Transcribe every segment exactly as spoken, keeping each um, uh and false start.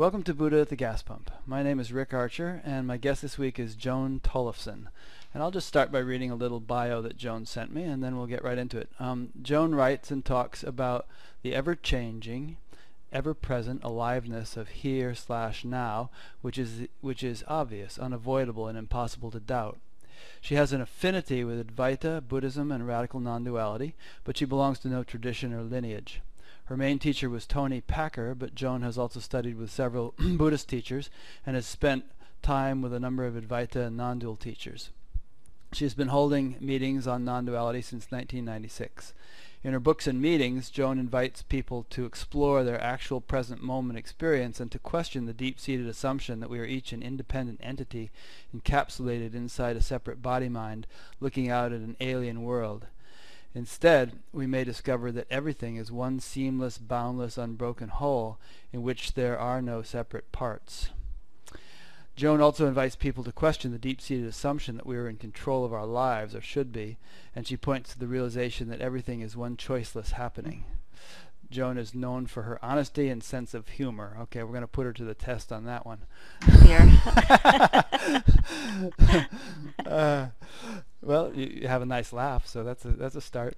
Welcome to Buddha at the Gas Pump. My name is Rick Archer, and my guest this week is Joan Tollifson. And I'll just start by reading a little bio that Joan sent me, and then we'll get right into it. Um, Joan writes and talks about the ever-changing, ever-present aliveness of here slash now, which is which is obvious, unavoidable, and impossible to doubt. She has an affinity with Advaita, Buddhism, and radical non-duality, but she belongs to no tradition or lineage. Her main teacher was Toni Packer, but Joan has also studied with several Buddhist teachers and has spent time with a number of Advaita and non-dual teachers. She has been holding meetings on non-duality since nineteen ninety-six. In her books and meetings, Joan invites people to explore their actual present moment experience and to question the deep-seated assumption that we are each an independent entity encapsulated inside a separate body-mind looking out at an alien world. Instead, we may discover that everything is one seamless, boundless, unbroken whole in which there are no separate parts. Joan also invites people to question the deep-seated assumption that we are in control of our lives, or should be, and she points to the realization that everything is one choiceless happening. Joan is known for her honesty and sense of humor. Okay, we're going to put her to the test on that one. Here. uh, well, you, you have a nice laugh, so that's a, that's a start.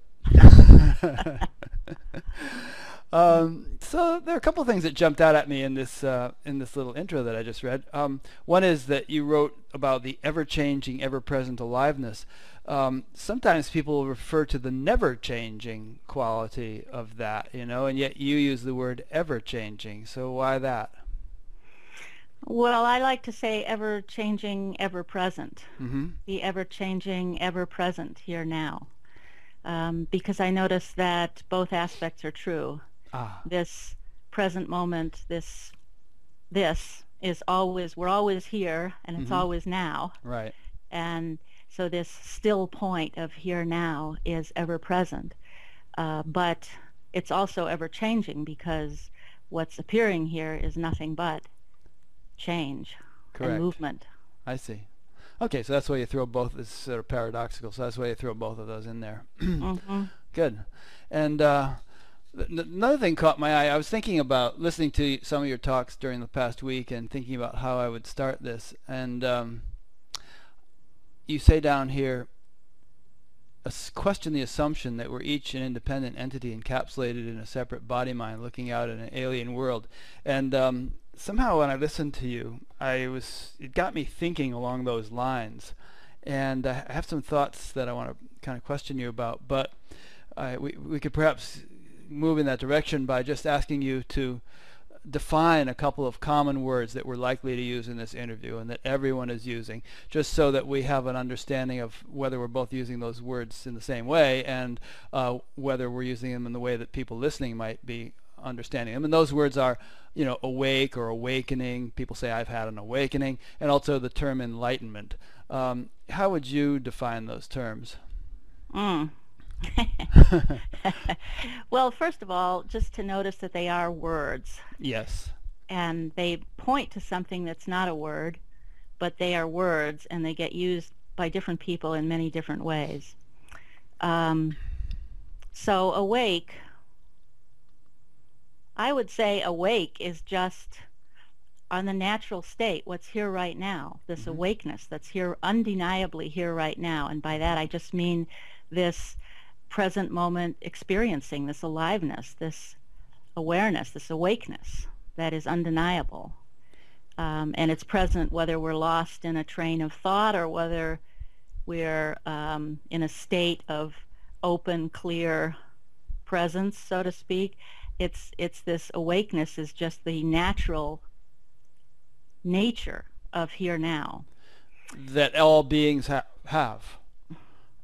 Um, so there are a couple of things that jumped out at me in this uh, in this little intro that I just read. Um, one is that you wrote about the ever-changing, ever-present aliveness. Um, sometimes people refer to the never-changing quality of that, you know, and yet you use the word ever-changing. So why that? Well, I like to say ever-changing, ever-present. Mm-hmm. The ever-changing, ever-present here now, um, because I notice that both aspects are true. Ah. This present moment, this, this is always, we're always here, and it's mm-hmm. always now. Right. And so this still point of here now is ever present, uh, but it's also ever changing, because what's appearing here is nothing but change. Correct. And movement. I see. Okay, so that's why you throw both. It's sort of paradoxical. So that's why you throw both of those in there. Mm-hmm. Good. And Uh, another thing caught my eye. I was thinking about listening to some of your talks during the past week and thinking about how I would start this. And um, you say down here, question the assumption that we're each an independent entity encapsulated in a separate body-mind looking out at an alien world. And um, somehow when I listened to you, I was it got me thinking along those lines. And I have some thoughts that I want to kind of question you about. But uh, we, we could perhaps move in that direction by just asking you to define a couple of common words that we're likely to use in this interview and that everyone is using, just so that we have an understanding of whether we're both using those words in the same way, and uh, whether we're using them in the way that people listening might be understanding them. And those words are, you know, awake or awakening. People say, I've had an awakening, and also the term enlightenment. Um, how would you define those terms? Mm. Well, first of all, just to notice that they are words. Yes. And they point to something that's not a word, but they are words, and they get used by different people in many different ways. Um, so awake, I would say awake is just on the natural state, what's here right now, this mm-hmm. awakeness that's here, undeniably here right now. And by that I just mean this present moment experiencing, this aliveness, this awareness, this awakeness that is undeniable. Um, and it's present whether we're lost in a train of thought or whether we're um, in a state of open, clear presence, so to speak. It's, it's this awakeness is just the natural nature of here now. That all beings ha- have.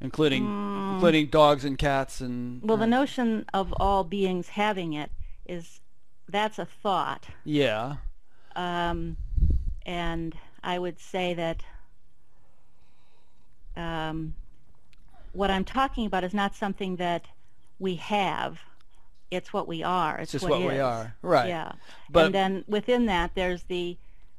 Including, mm. including dogs and cats and... Well, uh, the notion of all beings having it is, that's a thought. Yeah. Um, and I would say that um, what I'm talking about is not something that we have. It's what we are. It's, it's just what, what we are. Right. Yeah. But and then within that, there's the,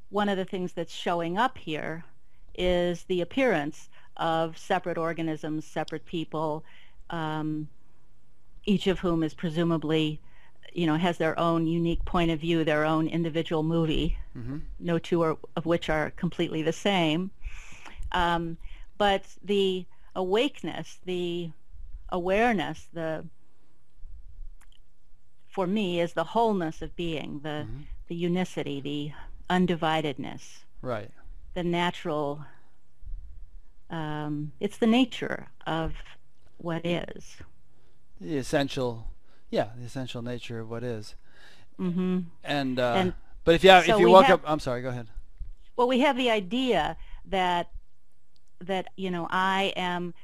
one of the things that's showing up here is the appearance of separate organisms, separate people, um, each of whom is presumably you know, has their own unique point of view, their own individual movie, mm-hmm. no two are, of which are completely the same. Um, but the awakeness, the awareness, the for me is the wholeness of being, the mm-hmm. the unicity, the undividedness, right? The natural. Um, it's the nature of what is. The essential, yeah, the essential nature of what is. Mm-hmm. And, uh, and but if you have, so if you walk have, up, I'm sorry, go ahead. Well, we have the idea that that you know I am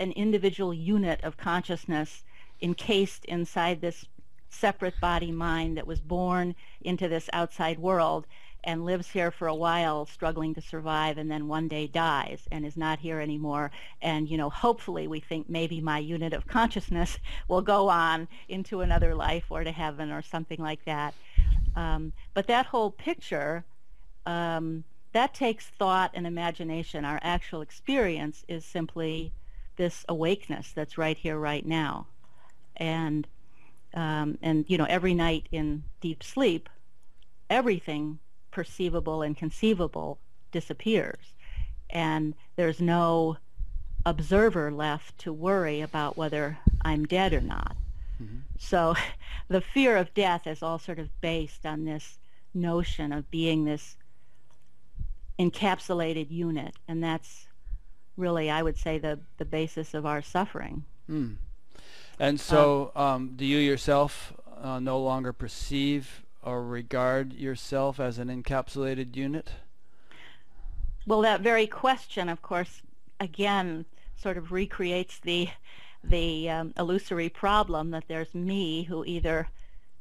an individual unit of consciousness encased inside this separate body mind that was born into this outside world and lives here for a while struggling to survive and then one day dies and is not here anymore, and you know hopefully we think maybe my unit of consciousness will go on into another life or to heaven or something like that, um, but that whole picture, um, that takes thought and imagination. Our actual experience is simply this awakeness that's right here right now, and um, and you know every night in deep sleep everything perceivable and conceivable disappears, and there's no observer left to worry about whether I'm dead or not. Mm-hmm. So the fear of death is all sort of based on this notion of being this encapsulated unit, and that's really, I would say, the, the basis of our suffering. Mm. And so um, um, do you yourself uh, no longer perceive or regard yourself as an encapsulated unit? Well, that very question, of course, again, sort of recreates the the um, illusory problem that there's me who either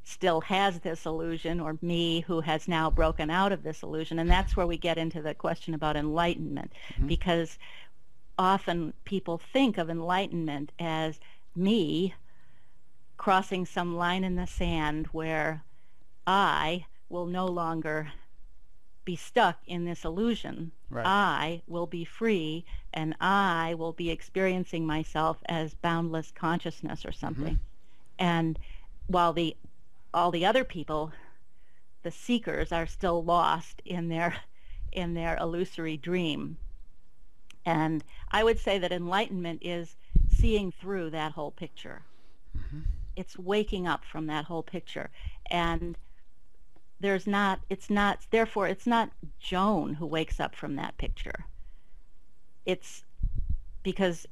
still has this illusion or me who has now broken out of this illusion, and that's where we get into the question about enlightenment, mm-hmm. because often people think of enlightenment as me crossing some line in the sand where I will no longer be stuck in this illusion. Right. I will be free, and I will be experiencing myself as boundless consciousness or something. Mm-hmm. And while the all the other people, the seekers, are still lost in their in their illusory dream. And I would say that enlightenment is seeing through that whole picture. Mm-hmm. It's waking up from that whole picture, and there's not, it's not, therefore it's not Joan who wakes up from that picture. It's because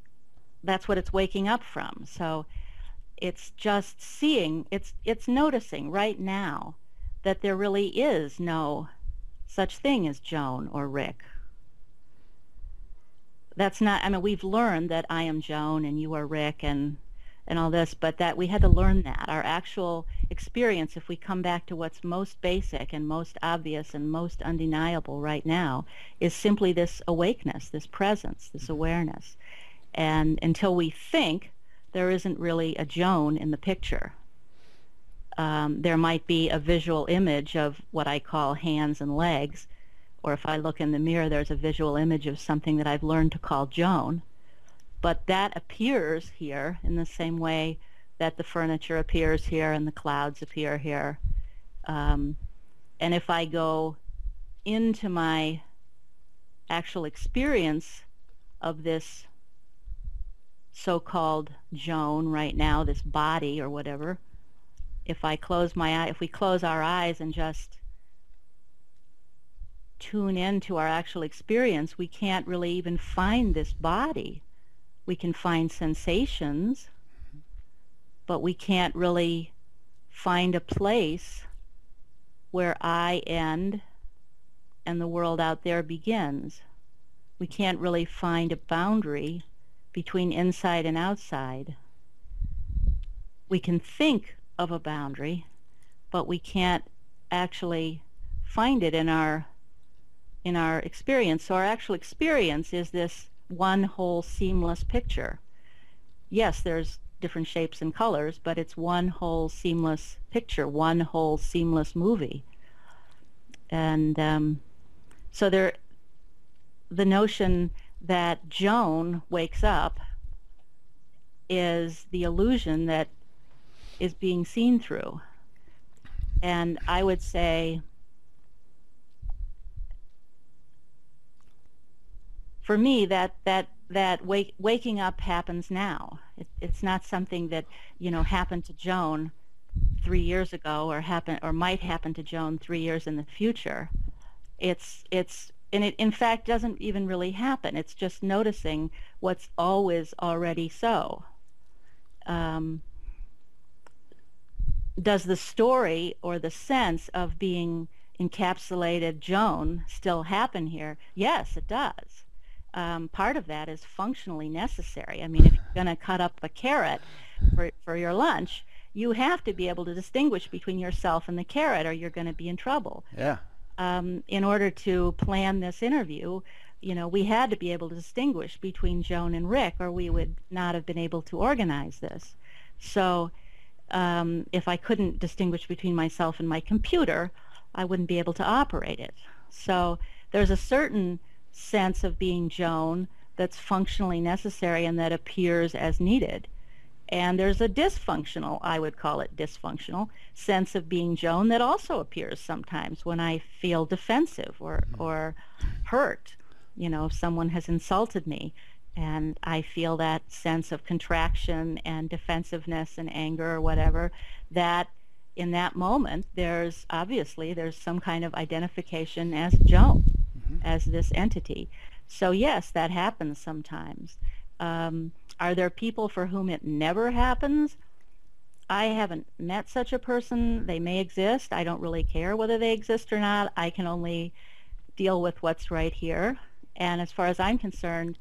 that's what it's waking up from. So it's just seeing, it's, it's noticing right now that there really is no such thing as Joan or Rick. That's not, I mean, we've learned that I am Joan and you are Rick and and all this, but that we had to learn that. Our actual experience, if we come back to what's most basic and most obvious and most undeniable right now, is simply this awakeness, this presence, this awareness. And until we think, there isn't really a Joan in the picture. Um, there might be a visual image of what I call hands and legs, or if I look in the mirror, there's a visual image of something that I've learned to call Joan. But that appears here in the same way that the furniture appears here and the clouds appear here. Um, and if I go into my actual experience of this so-called Joan right now, this body or whatever, if I close my eye, if we close our eyes and just tune into our actual experience, we can't really even find this body. We can find sensations, but we can't really find a place where I end and the world out there begins. We can't really find a boundary between inside and outside. We can think of a boundary, but we can't actually find it in our in our experience. So our actual experience is this one whole seamless picture. Yes, there's different shapes and colors, but it's one whole seamless picture, one whole seamless movie. And um, so there, the notion that Joan wakes up is the illusion that is being seen through. And I would say, for me, that that that wake, waking up happens now. It, it's not something that, you know, happened to Joan three years ago, or happen or might happen to Joan three years in the future. It's it's and it in fact doesn't even really happen. It's just noticing what's always already so. Um, does the story or the sense of being encapsulated Joan still happen here? Yes, it does. Um, part of that is functionally necessary. I mean, if you're going to cut up a carrot for, for your lunch, you have to be able to distinguish between yourself and the carrot, or you're going to be in trouble. Yeah. Um, in order to plan this interview, you know, we had to be able to distinguish between Joan and Rick, or we would not have been able to organize this. So um, if I couldn't distinguish between myself and my computer, I wouldn't be able to operate it. So there's a certain sense of being Joan that's functionally necessary and that appears as needed. And there's a dysfunctional, I would call it dysfunctional, sense of being Joan that also appears sometimes when I feel defensive or, or hurt. You know, if someone has insulted me and I feel that sense of contraction and defensiveness and anger or whatever, that in that moment there's obviously there's some kind of identification as Joan, mm-hmm. as this entity. So yes, that happens sometimes. Um, are there people for whom it never happens? I haven't met such a person. They may exist. I don't really care whether they exist or not. I can only deal with what's right here. And as far as I'm concerned,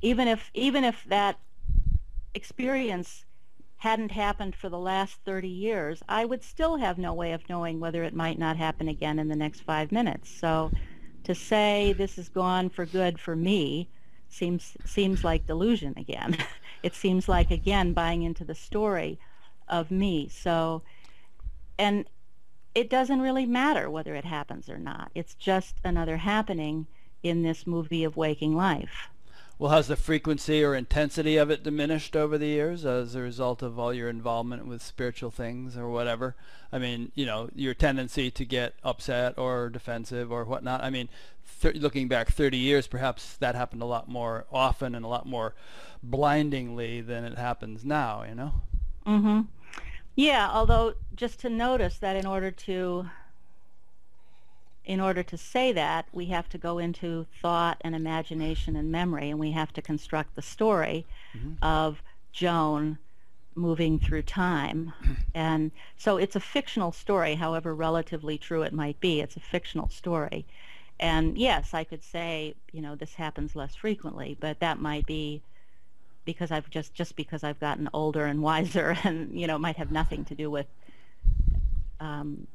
even if even if that experience hadn't happened for the last thirty years, I would still have no way of knowing whether it might not happen again in the next five minutes. So to say this is gone for good for me seems seems like delusion again. It seems like, again, buying into the story of me. So, and it doesn't really matter whether it happens or not. It's just another happening in this movie of waking life. Well, has the frequency or intensity of it diminished over the years as a result of all your involvement with spiritual things or whatever? I mean, you know, your tendency to get upset or defensive or whatnot. I mean, looking back thirty years, perhaps that happened a lot more often and a lot more blindingly than it happens now, you know? Mm-hmm. Yeah, although just to notice that in order to... in order to say that, we have to go into thought and imagination and memory, and we have to construct the story mm-hmm. of Joan moving through time. And so it's a fictional story, however relatively true it might be. It's a fictional story. And yes, I could say, you know, this happens less frequently, but that might be because I've just, just because I've gotten older and wiser, and, you know, might have nothing to do with um,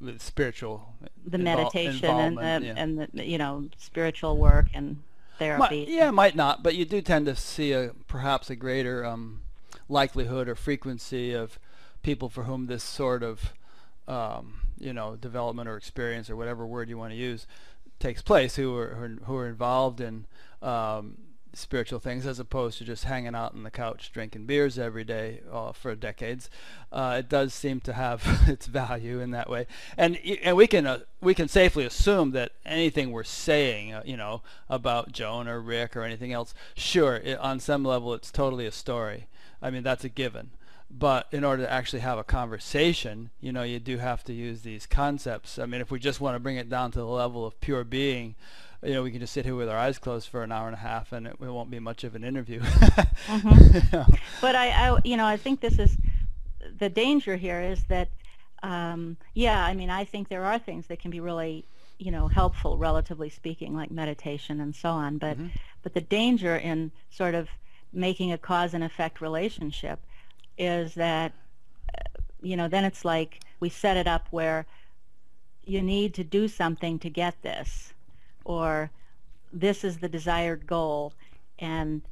with spiritual the meditation and the, yeah. and the, you know, spiritual work and therapy. Might, yeah, might not, but you do tend to see a perhaps a greater um, likelihood or frequency of people for whom this sort of um, you know, development or experience or whatever word you want to use takes place, who are who are involved in um, spiritual things, as opposed to just hanging out on the couch drinking beers every day uh, for decades. Uh, it does seem to have its value in that way, and and we can uh, we can safely assume that anything we're saying, uh, you know, about Joan or Rick or anything else, sure, it, on some level it's totally a story. I mean, that's a given. But in order to actually have a conversation, you know, you do have to use these concepts. I mean, if we just want to bring it down to the level of pure being, you know, we can just sit here with our eyes closed for an hour and a half, and it, it won't be much of an interview. mm-hmm. you know. But I, I, you know, I think this is the danger here, is that, um, yeah, I mean, I think there are things that can be really, you know, helpful, relatively speaking, like meditation and so on. But, mm-hmm. but the danger in sort of making a cause and effect relationship is that, you know, then it's like we set it up where you need to do something to get this, or this is the desired goal and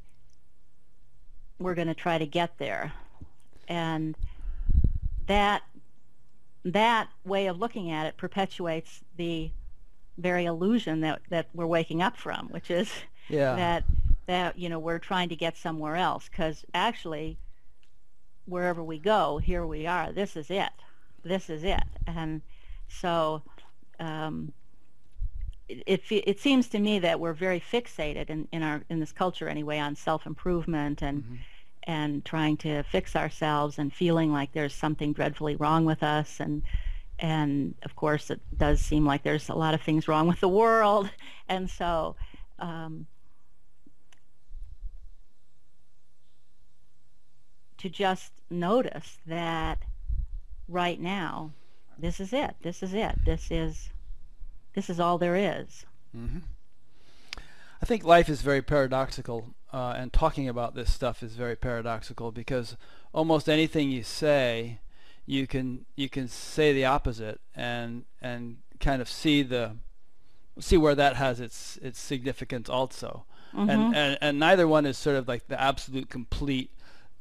we're going to try to get there. And that that way of looking at it perpetuates the very illusion that, that we're waking up from, which is yeah. that, that, you know, we're trying to get somewhere else, because actually wherever we go, here we are. This is it. This is it. And so um, it, it it seems to me that we're very fixated in, in our in this culture anyway on self-improvement and mm-hmm. and trying to fix ourselves and feeling like there's something dreadfully wrong with us, and and of course it does seem like there's a lot of things wrong with the world. And so um, to just notice that right now, this is it. This is it. This is this is all there is. Mm-hmm. I think life is very paradoxical, uh, and talking about this stuff is very paradoxical, because almost anything you say, you can you can say the opposite and and kind of see the see where that has its its significance also. Mm-hmm. And, and and neither one is sort of like the absolute complete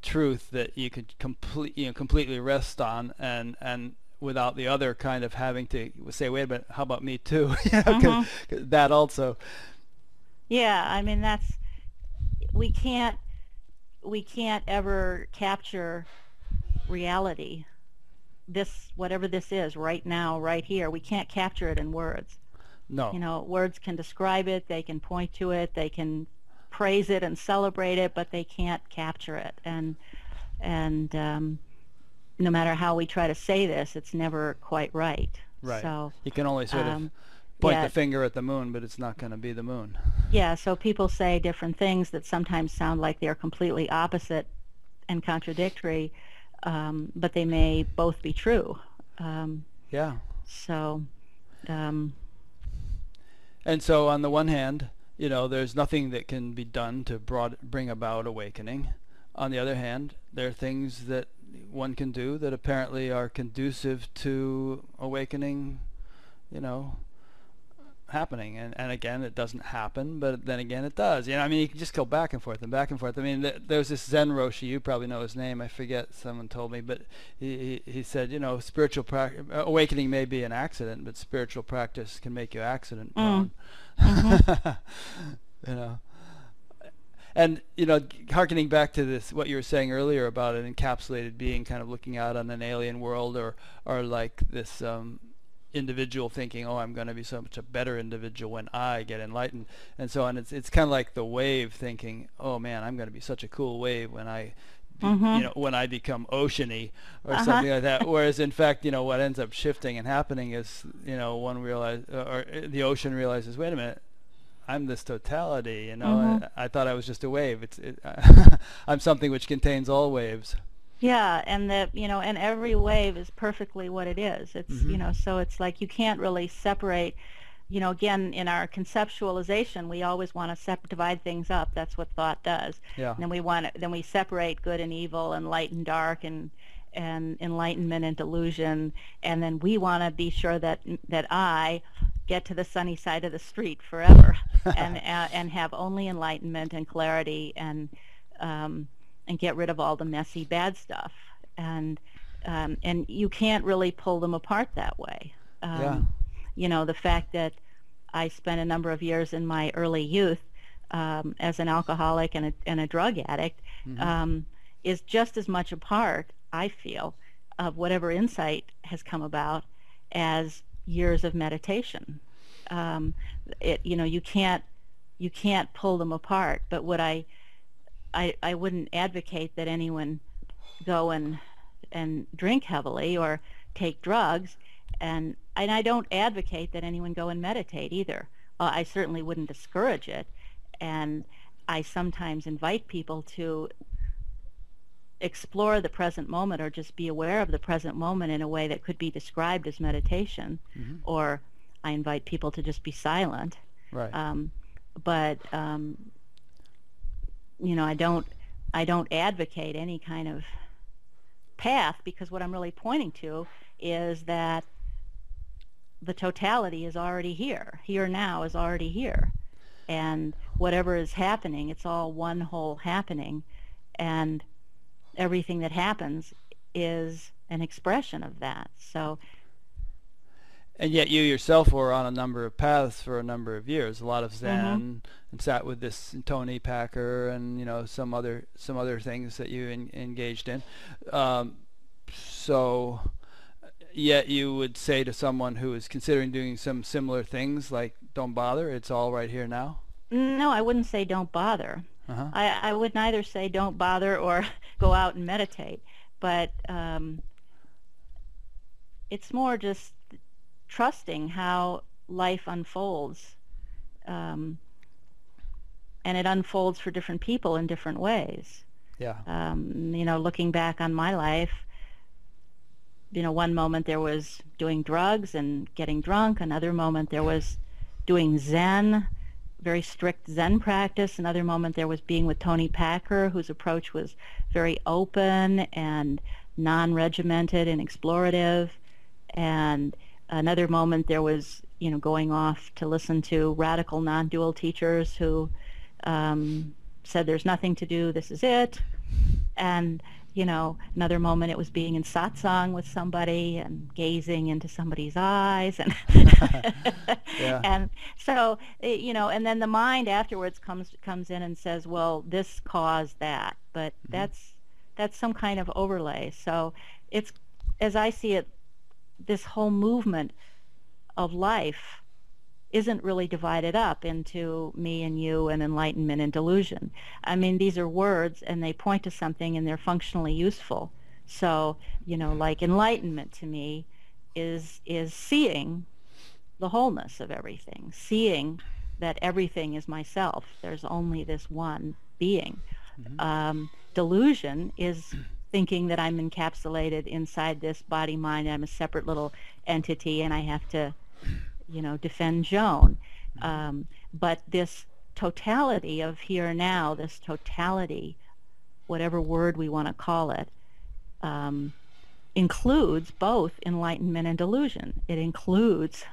truth that you could complete you know completely rest on, and and without the other kind of having to say, wait a minute, how about me too? You know, mm-hmm. cause, cause that also. Yeah, I mean, that's we can't we can't ever capture reality. This, whatever this is right now, right here, we can't capture it in words. No. You know, words can describe it, they can point to it, they can praise it and celebrate it, but they can't capture it. And and um, no matter how we try to say this, it's never quite right. Right. So you can only sort um, of point yeah, the finger at the moon, but it's not going to be the moon. Yeah. So people say different things that sometimes sound like they're completely opposite and contradictory, um, but they may both be true. Um, yeah. So. Um, and so, on the one hand, you know, there's nothing that can be done to broad, bring about awakening. On the other hand, there are things that one can do that apparently are conducive to awakening, you know, happening. And, and again, it doesn't happen, but then again, it does. You know, I mean, you can just go back and forth and back and forth. I mean, th there's this Zen Roshi, you probably know his name, I forget, someone told me, but he, he, he said, you know, spiritual practice, awakening may be an accident, but spiritual practice can make you accident prone. Mm. Mm-hmm. You know, and you know, hearkening back to this, what you were saying earlier about an encapsulated being kind of looking out on an alien world, or or like this um, individual thinking, oh, I'm going to be so much a better individual when I get enlightened, and so on. It's it's kind of like the wave thinking, oh man, I'm going to be such a cool wave when I. Mm-hmm. You know, when I become oceany or uh-huh. something like that. Whereas in fact, you know, what ends up shifting and happening is, you know, one realize, or the ocean realizes, wait a minute, I'm this totality. You know, mm-hmm. I, I thought I was just a wave. It's, it, I'm something which contains all waves. Yeah, and that, you know, and every wave is perfectly what it is. It's mm-hmm. you know, so it's like you can't really separate. You know, again, in our conceptualization, we always want to sep divide things up. That's what thought does. Yeah. And then we want to, then we separate good and evil, and light and dark, and and enlightenment and delusion. And then we want to be sure that that I get to the sunny side of the street forever, and uh, and have only enlightenment and clarity, and um, and get rid of all the messy bad stuff. And um, and you can't really pull them apart that way. Um, yeah. You know, the fact that I spent a number of years in my early youth um, as an alcoholic and a, and a drug addict mm-hmm. um, is just as much a part, I feel, of whatever insight has come about as years of meditation. Um, it, you know, you can't you can't pull them apart. But would I, I, I wouldn't advocate that anyone go and and drink heavily or take drugs. And, and I don't advocate that anyone go and meditate either. Uh, I certainly wouldn't discourage it. And I sometimes invite people to explore the present moment, or just be aware of the present moment in a way that could be described as meditation. Mm-hmm. Or I invite people to just be silent. Right. Um, but, um, you know, I don't, I don't advocate any kind of path, because what I'm really pointing to is that the totality is already here. Here now is already here. And whatever is happening, it's all one whole happening. And everything that happens is an expression of that. So And yet you yourself were on a number of paths for a number of years, a lot of Zen, mm-hmm. and sat with this Toni Packer and, you know, some other some other things that you in, engaged in. Um, so yet you would say to someone who is considering doing some similar things, like, don't bother, it's all right here now? No, I wouldn't say don't bother. Uh-huh. I, I would neither say don't bother or go out and meditate, but um, it's more just trusting how life unfolds, um, and it unfolds for different people in different ways. Yeah. Um, you know, looking back on my life, you know, one moment there was doing drugs and getting drunk, another moment there was doing Zen, very strict Zen practice, another moment there was being with Toni Packer, whose approach was very open and non-regimented and explorative, and another moment there was, you know, going off to listen to radical non-dual teachers who um, said there's nothing to do, this is it, and, you know, another moment it was being in satsang with somebody and gazing into somebody's eyes, and yeah. and so, you know, and then the mind afterwards comes comes in and says, well, this caused that, but mm-hmm. that's that's some kind of overlay. So it's, as I see it, this whole movement of life isn't really divided up into me and you and enlightenment and delusion. I mean, these are words and they point to something and they're functionally useful. So, you know, like enlightenment to me is is seeing the wholeness of everything, seeing that everything is myself. There's only this one being. Mm-hmm. Um, delusion is thinking that I'm encapsulated inside this body mind, I'm a separate little entity and I have to, you know, defend Joan. Um, but this totality of here and now, this totality, whatever word we want to call it, um, includes both enlightenment and delusion. It includes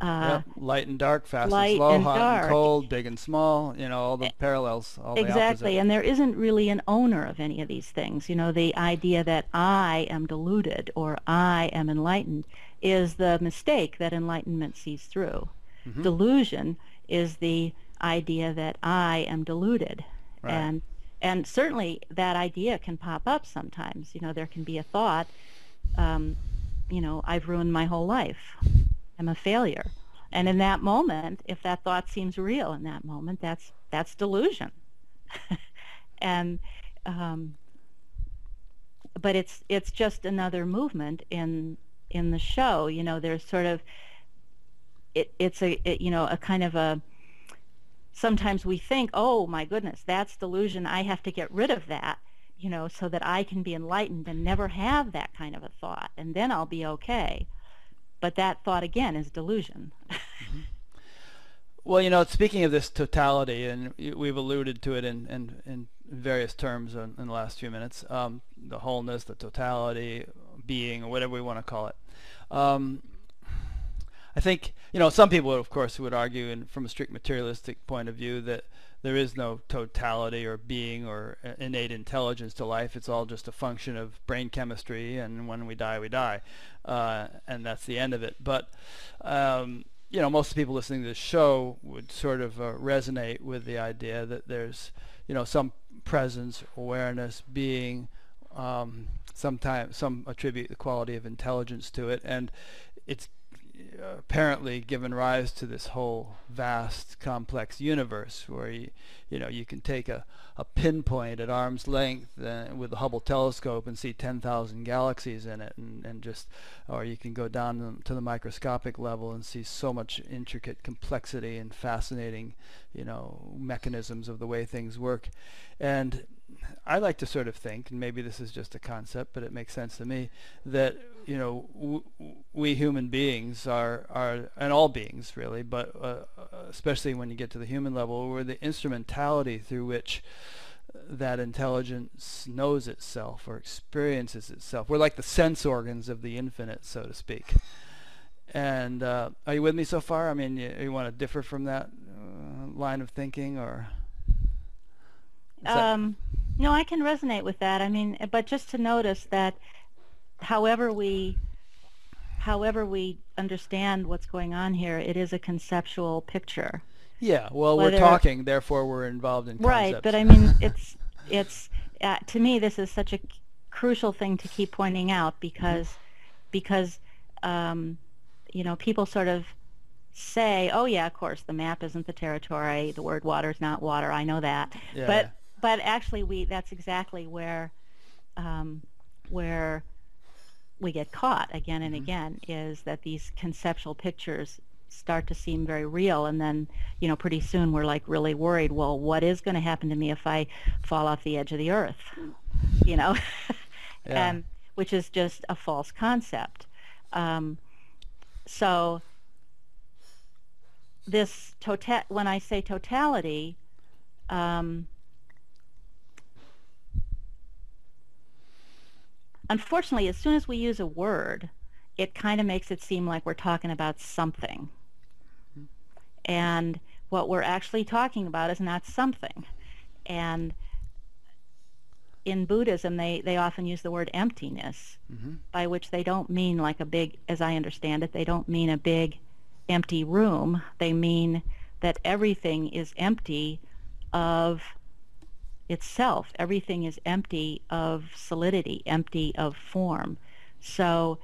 uh, yep. light and dark, fast and slow, and hot dark. And cold, big and small, you know, all the parallels, all exactly. the opposite. Exactly, and there isn't really an owner of any of these things. You know, the idea that I am deluded or I am enlightened is the mistake that enlightenment sees through. Mm-hmm. Delusion is the idea that I am deluded. Right. And and certainly that idea can pop up sometimes. You know, there can be a thought, um, you know, I've ruined my whole life. I'm a failure. And in that moment, if that thought seems real in that moment, that's that's delusion. and um, but it's it's just another movement in in the show. You know, there's sort of it it's a it, you know, a kind of a, sometimes we think, oh my goodness, that's delusion, I have to get rid of that, you know, so that I can be enlightened and never have that kind of a thought, and then I'll be okay. But that thought again is delusion. Mm-hmm. Well, you know, speaking of this totality, and we've alluded to it in in, in various terms in, in the last few minutes, um, the wholeness, the totality, being, or whatever we want to call it. Um, I think, you know, some people, of course, would argue, and from a strict materialistic point of view, that there is no totality or being or innate intelligence to life. It's all just a function of brain chemistry, and when we die, we die. Uh, and that's the end of it. But, um, you know, most people listening to this show would sort of uh, resonate with the idea that there's, you know, some presence, awareness, being, um, sometimes some attribute the quality of intelligence to it, and it's apparently given rise to this whole vast complex universe where you, you know, you can take a, a pinpoint at arm's length uh, with the Hubble telescope and see ten thousand galaxies in it, and, and just, or you can go down to the microscopic level and see so much intricate complexity and fascinating, you know, mechanisms of the way things work. And I like to sort of think, and maybe this is just a concept, but it makes sense to me, that, you know, w we human beings are, are, and all beings really, but uh, especially when you get to the human level, we're the instrumentality through which that intelligence knows itself or experiences itself. We're like the sense organs of the infinite, so to speak. And uh, are you with me so far? I mean, you, you want to differ from that uh, line of thinking, or? Um, no, I can resonate with that. I mean, but just to notice that however we, however we understand what's going on here, it is a conceptual picture. Yeah, well, Whether, we're talking, therefore we're involved in concepts. Right, but I mean, it's, it's uh, to me, this is such a crucial thing to keep pointing out, because, because um, you know, people sort of say, oh yeah, of course, the map isn't the territory, the word water is not water, I know that. Yeah. But, but actually, we that's exactly where, um, where we get caught again and mm-hmm. again, is that these conceptual pictures start to seem very real, and then, you know, pretty soon we're like really worried, well, what is going to happen to me if I fall off the edge of the earth, you know? yeah. And which is just a false concept. Um, so this tota- when I say totality, um, unfortunately, as soon as we use a word, it kind of makes it seem like we're talking about something. And what we're actually talking about is not something. And in Buddhism, they, they often use the word emptiness, mm-hmm. by which they don't mean like a big, as I understand it, they don't mean a big empty room. They mean that everything is empty of itself. Everything is empty of solidity, empty of form. So,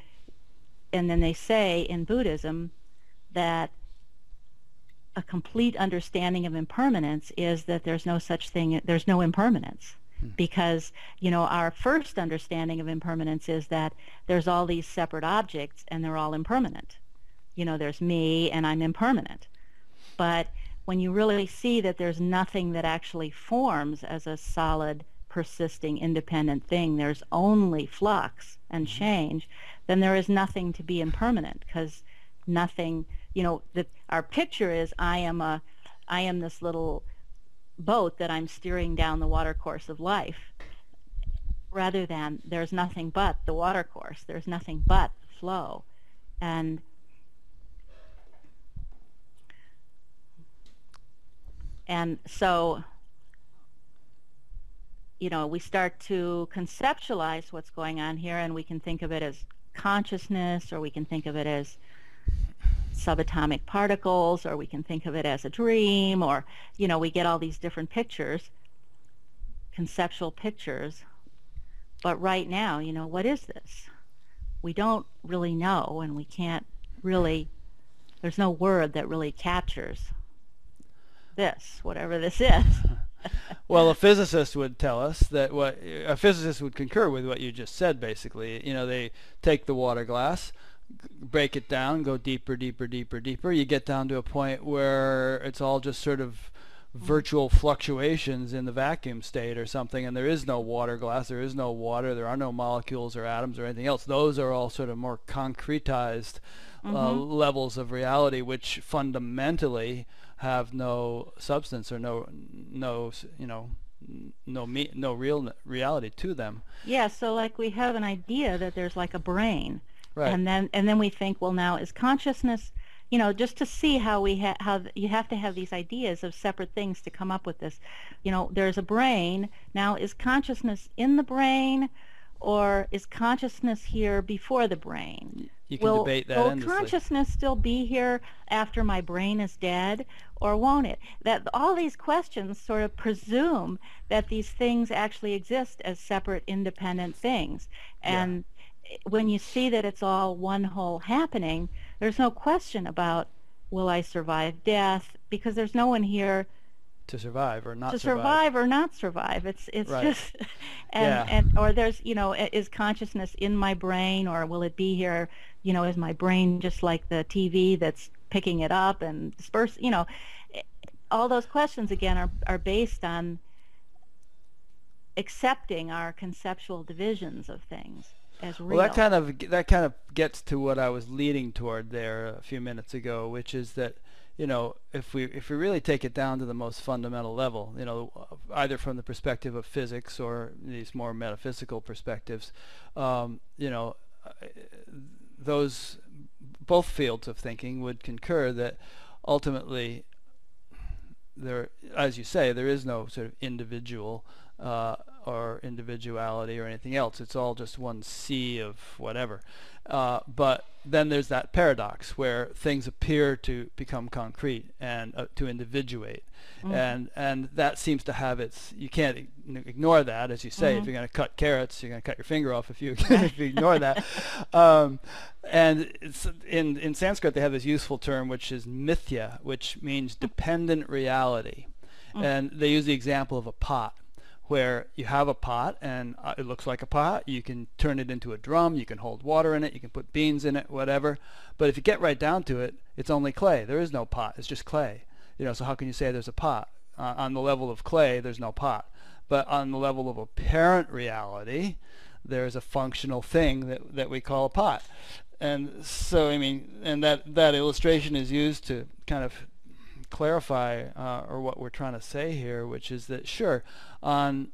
and then they say in Buddhism that a complete understanding of impermanence is that there's no such thing, there's no impermanence. Hmm. Because, you know, our first understanding of impermanence is that there's all these separate objects and they're all impermanent. You know, there's me and I'm impermanent. But when you really see that there's nothing that actually forms as a solid, persisting, independent thing, there's only flux and change, then there is nothing to be impermanent, because nothing, you know, the, our picture is I am a, I am this little boat that I'm steering down the water course of life, rather than there's nothing but the water course, there's nothing but the flow. And and so, you know, we start to conceptualize what's going on here, and we can think of it as consciousness, or we can think of it as subatomic particles, or we can think of it as a dream, or, you know, we get all these different pictures, conceptual pictures. But right now, you know, what is this? We don't really know, and we can't really, there's no word that really captures this, whatever this is. Well, a physicist would tell us that what a physicist would concur with what you just said, basically. You know, they take the water glass, break it down, go deeper, deeper, deeper, deeper. You get down to a point where it's all just sort of virtual fluctuations in the vacuum state or something, and there is no water glass, there is no water, there are no molecules or atoms or anything else. Those are all sort of more concretized uh, mm-hmm. levels of reality, which fundamentally have no substance or no no you know no me no real reality to them. Yeah, so like we have an idea that there's like a brain, right? And then and then we think, well, now is consciousness, you know, just to see how we ha how you have to have these ideas of separate things to come up with this. You know, there's a brain. Now is consciousness in the brain, or is consciousness here before the brain? You can will, debate that will endlessly. Consciousness still be here after my brain is dead, or won't it? That all these questions sort of presume that these things actually exist as separate, independent things. And yeah. when you see that it's all one whole happening, there's no question about, will I survive death? Because there's no one here to survive or not to survive, survive or not survive. It's it's right. just and yeah. and or there's, you know, is consciousness in my brain, or will it be here? You know, is my brain just like the T V that's picking it up and disperse? You know, all those questions again are are based on accepting our conceptual divisions of things as real. Well, that kind of that kind of gets to what I was leading toward there a few minutes ago, which is that, you know, if we if we really take it down to the most fundamental level, you know, either from the perspective of physics or these more metaphysical perspectives, um, you know, those both fields of thinking would concur that ultimately, there, as you say, there is no sort of individual uh, or individuality or anything else. It's all just one sea of whatever. Uh, but then there's that paradox where things appear to become concrete and uh, to individuate. Mm-hmm. And and that seems to have its, you can't ignore that, as you say. Mm-hmm. If you're going to cut carrots, you're going to cut your finger off if you, if you ignore that. Um, and it's, in, in Sanskrit, they have this useful term, which is mithya, which means dependent reality. Mm-hmm. And they use the example of a pot, where you have a pot and uh, it looks like a pot. You can turn it into a drum, you can hold water in it, you can put beans in it, whatever. But if you get right down to it, it's only clay. There is no pot, it's just clay. You know, so how can you say there's a pot? Uh, on the level of clay, there's no pot. But on the level of apparent reality, there is a functional thing that, that we call a pot. And so, I mean, and that, that illustration is used to kind of clarify uh, or what we're trying to say here, which is that sure, on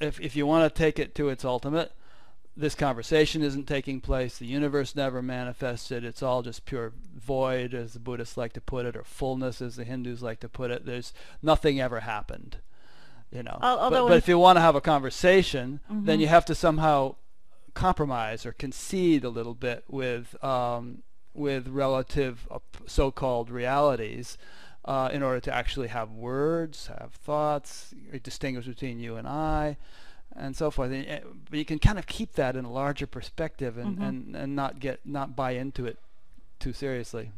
if if you want to take it to its ultimate, this conversation isn't taking place, the universe never manifested, it's all just pure void, as the Buddhists like to put it, or fullness, as the Hindus like to put it. There's nothing ever happened, you know. Although but, but if you want to have a conversation, mm-hmm. then you have to somehow compromise or concede a little bit with um, with relative so-called realities uh, in order to actually have words, have thoughts, distinguish between you and I, and so forth. And, but you can kind of keep that in a larger perspective and, mm-hmm. and, and not get not buy into it too seriously.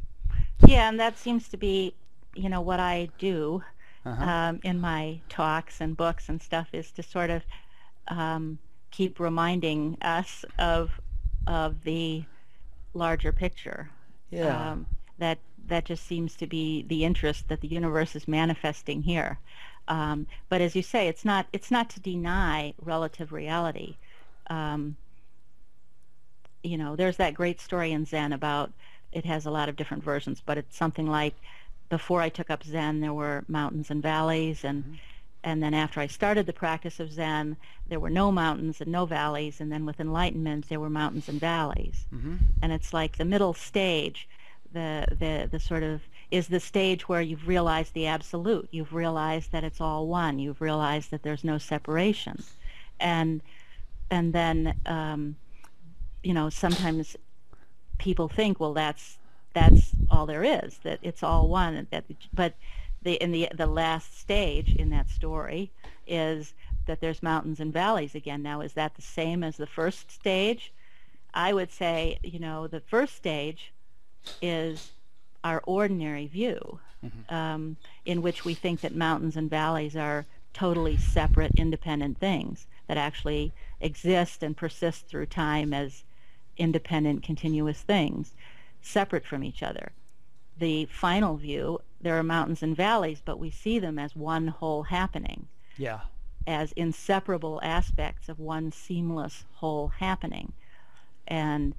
Yeah, and that seems to be, you know, what I do uh-huh. um, in my talks and books and stuff, is to sort of um, keep reminding us of of the larger picture. Yeah. Um, that that just seems to be the interest that the universe is manifesting here. Um, but as you say, it's not it's not to deny relative reality. Um, you know, there's that great story in Zen about, it has a lot of different versions, but it's something like, before I took up Zen, there were mountains and valleys, and mm-hmm. and then after I started the practice of Zen, there were no mountains and no valleys, and then with enlightenment, there were mountains and valleys. Mm-hmm. And it's like the middle stage, the, the, the sort of, is the stage where you've realized the absolute. You've realized that it's all one. You've realized that there's no separation. And, and then, um, you know, sometimes people think, well, that's, that's all there is, that it's all one. That, but The, in the the last stage in that story is that there's mountains and valleys again. Now, is that the same as the first stage? I would say, you know, the first stage is our ordinary view, mm-hmm. um, in which we think that mountains and valleys are totally separate, independent things that actually exist and persist through time as independent, continuous things, separate from each other. The final view, there are mountains and valleys, but we see them as one whole happening. Yeah. As inseparable aspects of one seamless whole happening. And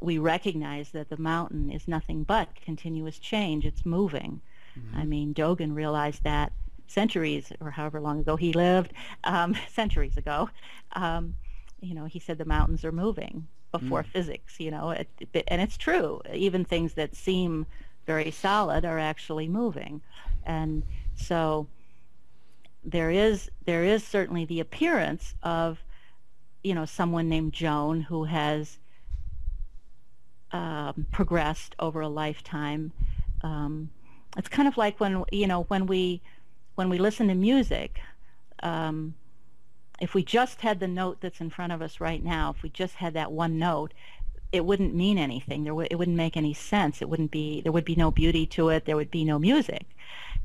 we recognize that the mountain is nothing but continuous change. It's moving. Mm-hmm. I mean, Dogen realized that centuries, or however long ago he lived, um, centuries ago, um, you know, he said the mountains are moving before mm. physics, you know, it, it, and it's true. Even things that seem very solid are actually moving. And so there is there is certainly the appearance of, you know, someone named Joan who has um, progressed over a lifetime. Um, it's kind of like when, you know, when we when we listen to music, um, if we just had the note that's in front of us right now, if we just had that one note, it wouldn't mean anything. There w- it wouldn't make any sense. It wouldn't be. There would be no beauty to it. There would be no music.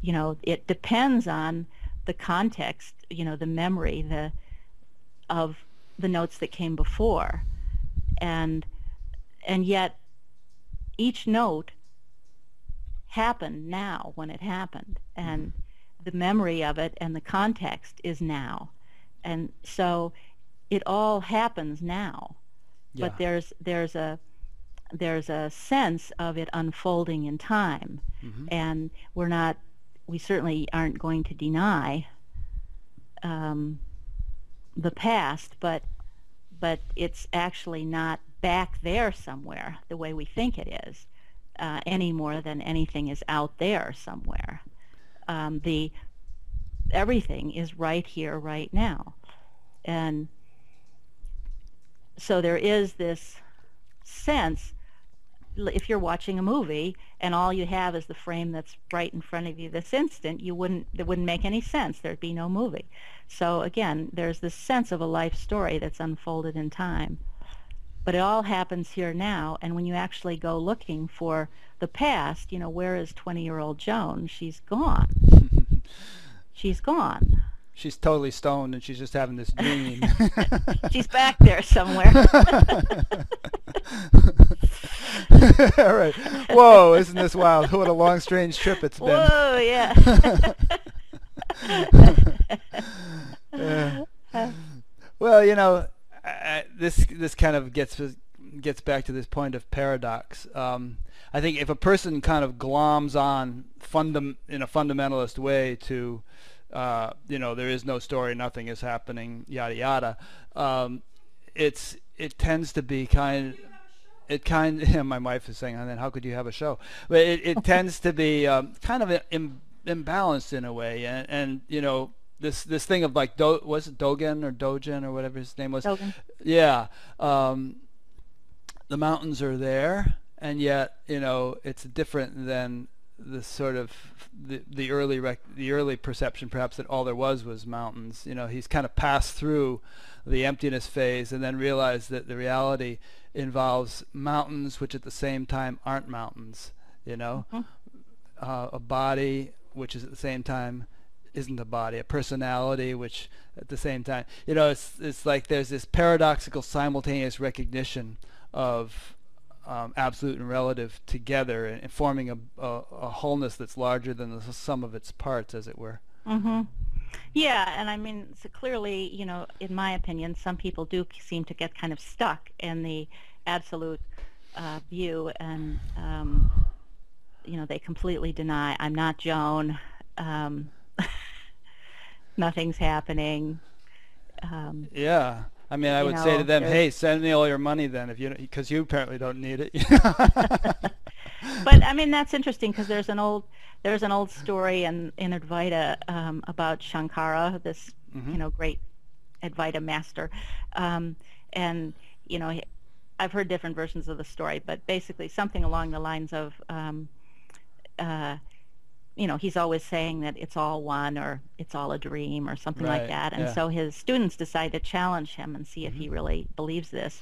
You know, it depends on the context. You know, the memory, the of the notes that came before, and and yet each note happened now when it happened, and the memory of it and the context is now, and so it all happens now. Yeah. But there's there's a there's a sense of it unfolding in time, mm-hmm. and we're not we certainly aren't going to deny um, the past, but but it's actually not back there somewhere the way we think it is, uh, any more than anything is out there somewhere. Um, the everything is right here, right now, And so there is this sense, if you're watching a movie and all you have is the frame that's right in front of you this instant, you wouldn't, that wouldn't make any sense. There'd be no movie. So again, there's this sense of a life story that's unfolded in time. But it all happens here now, and when you actually go looking for the past, you know, where is twenty-year-old Joan? She's gone. She's gone. She's totally stoned, and she's just having this dream. She's back there somewhere. All right. Whoa, isn't this wild? What a long, strange trip it's been. Whoa, yeah. Yeah. Well, you know, I, this this kind of gets gets back to this point of paradox. Um, I think if a person kind of gloms on fundam in a fundamentalist way to, uh, you know, there is no story, nothing is happening, yada yada. Um, it's it tends to be kind. It kind. Yeah, my wife is saying, and then how could you have a show? But it it tends to be um, kind of im imbalanced in a way, and and you know. This this thing of like do, was it Dogen or Dogen or whatever his name was? Dogen. Yeah, um, the mountains are there, and yet you know it's different than the sort of the the early rec the early perception perhaps that all there was was mountains. You know, he's kind of passed through the emptiness phase and then realized that the reality involves mountains, which at the same time aren't mountains. You know, mm-hmm. uh, a body which is at the same time isn't a body, a personality, which at the same time, you know, it's it's like there's this paradoxical simultaneous recognition of um, absolute and relative together, and, and forming a, a a wholeness that's larger than the sum of its parts, as it were. Mm-hmm. Yeah, and I mean, so clearly, you know, in my opinion, some people do seem to get kind of stuck in the absolute uh, view, and um, you know, they completely deny. I'm not Joan. Um, Nothing's happening. Um, yeah, I mean, I would know, say to them, "Hey, send me all your money then, if you because you apparently don't need it." But I mean, that's interesting because there's an old there's an old story in in Advaita um, about Shankara, this mm-hmm. you know great Advaita master, um, and you know he, I've heard different versions of the story, but basically something along the lines of. Um, uh, you know, he's always saying that it's all one or it's all a dream or something right, like that. And yeah. so his students decide to challenge him and see if mm-hmm. he really believes this.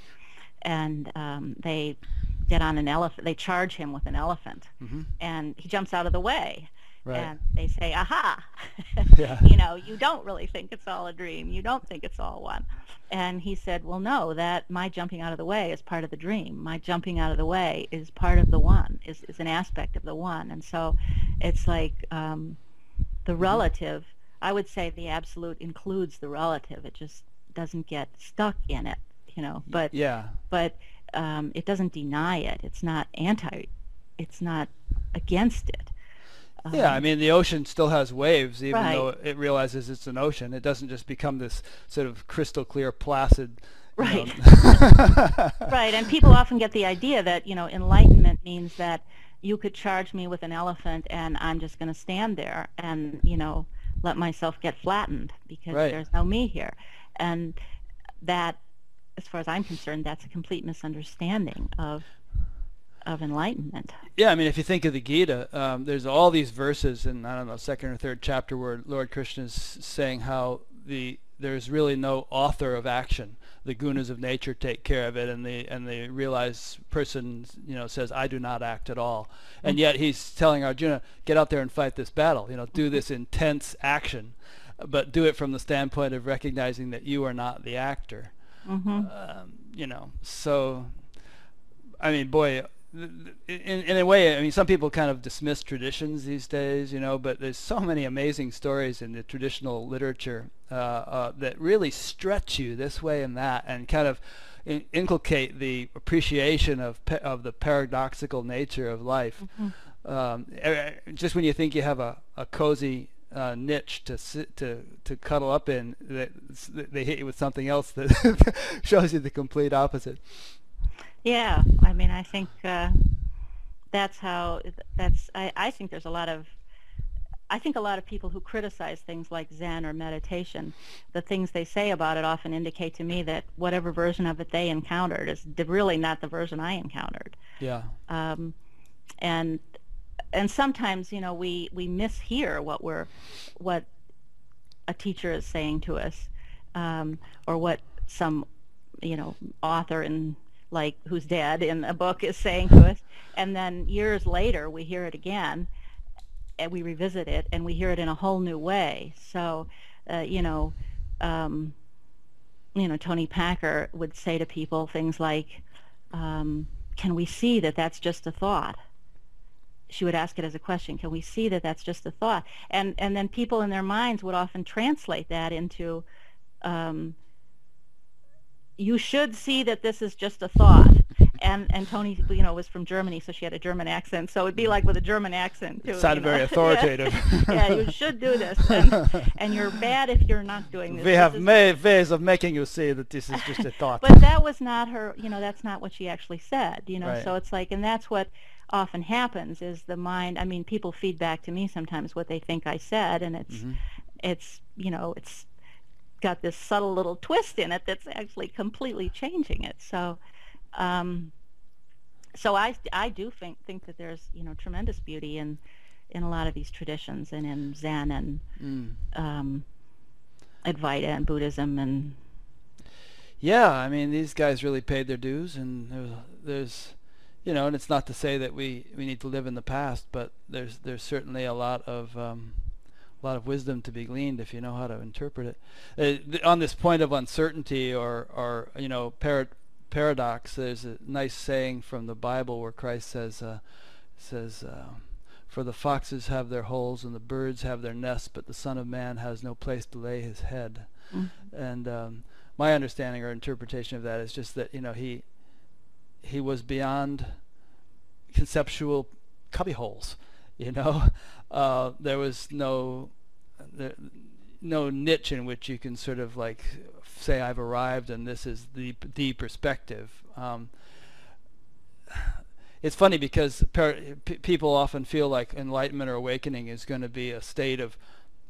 And um, they get on an elephant, they charge him with an elephant mm-hmm. and he jumps out of the way. Right. And they say, aha, yeah. you know, you don't really think it's all a dream. You don't think it's all one. And he said, well, no, that my jumping out of the way is part of the dream. My jumping out of the way is part of the one, is, is an aspect of the one. And so it's like um, the relative, I would say the absolute includes the relative. It just doesn't get stuck in it, you know, but, yeah. but um, it doesn't deny it. It's not anti, it's not against it. Yeah, I mean, the ocean still has waves, even right. though it realizes it's an ocean. It doesn't just become this sort of crystal clear, placid. Right. You know. Right, and people often get the idea that, you know, enlightenment means that you could charge me with an elephant and I'm just going to stand there and, you know, let myself get flattened because right. there's no me here. And that, as far as I'm concerned, that's a complete misunderstanding of... of enlightenment. Yeah, I mean, if you think of the Gita, um, there's all these verses in, I don't know, second or third chapter where Lord Krishna's saying how the there's really no author of action. The gunas of nature take care of it, and the and the realized person, you know, says, "I do not act at all." And mm-hmm. yet he's telling Arjuna, "Get out there and fight this battle. You know, do this intense action, but do it from the standpoint of recognizing that you are not the actor." Mm-hmm. um, you know, so I mean, boy. In, in a way, I mean, some people kind of dismiss traditions these days, you know, but there's so many amazing stories in the traditional literature uh, uh, that really stretch you this way and that and kind of in inculcate the appreciation of, pa of the paradoxical nature of life. Mm-hmm. um, just when you think you have a, a cozy Uh, niche to sit to to cuddle up in, they, they hit you with something else that shows you the complete opposite. Yeah, I mean, I think uh, that's how. That's I, I think there's a lot of I think a lot of people who criticize things like Zen or meditation, the things they say about it often indicate to me that whatever version of it they encountered is really not the version I encountered. Yeah. Um, and and sometimes, you know, we we mishear what we're what a teacher is saying to us, um, or what some, you know, author in like who's dead in a book is saying to us, and then years later we hear it again. And we revisit it, and we hear it in a whole new way. So, uh, you know, um, you know, Toni Packer would say to people things like, um, "Can we see that that's just a thought?" She would ask it as a question. Can we see that that's just a thought? And and then people in their minds would often translate that into, um, "You should see that this is just a thought." And and Toni, you know, was from Germany, so she had a German accent. So it'd be like with a German accent too. It sounded very authoritative. Yeah, you should do this, and, and you're bad if you're not doing this. We have many ways of making you see that this is just a thought. But that was not her. You know, that's not what she actually said. You know, right. So it's like, and that's what often happens is the mind. I mean, people feed back to me sometimes what they think I said, and it's, mm-hmm. it's you know, it's got this subtle little twist in it that's actually completely changing it. So. Um, so I, I do think think that there's, you know, tremendous beauty in in a lot of these traditions, and in Zen and mm. um, Advaita and Buddhism, and yeah, I mean, these guys really paid their dues, and there's, there's you know, and it's not to say that we we need to live in the past, but there's there's certainly a lot of um, a lot of wisdom to be gleaned if you know how to interpret it. Uh, th on this point of uncertainty or or you know parrot. paradox, there's a nice saying from the Bible where Christ says uh, says uh, for the foxes have their holes and the birds have their nests, but the Son of Man has no place to lay his head. Mm-hmm. And um, my understanding or interpretation of that is just that, you know, he he was beyond conceptual cubbyholes. You know, uh, there was no there, no niche in which you can sort of like say I've arrived and this is the the perspective. Um, it's funny because par p people often feel like enlightenment or awakening is going to be a state of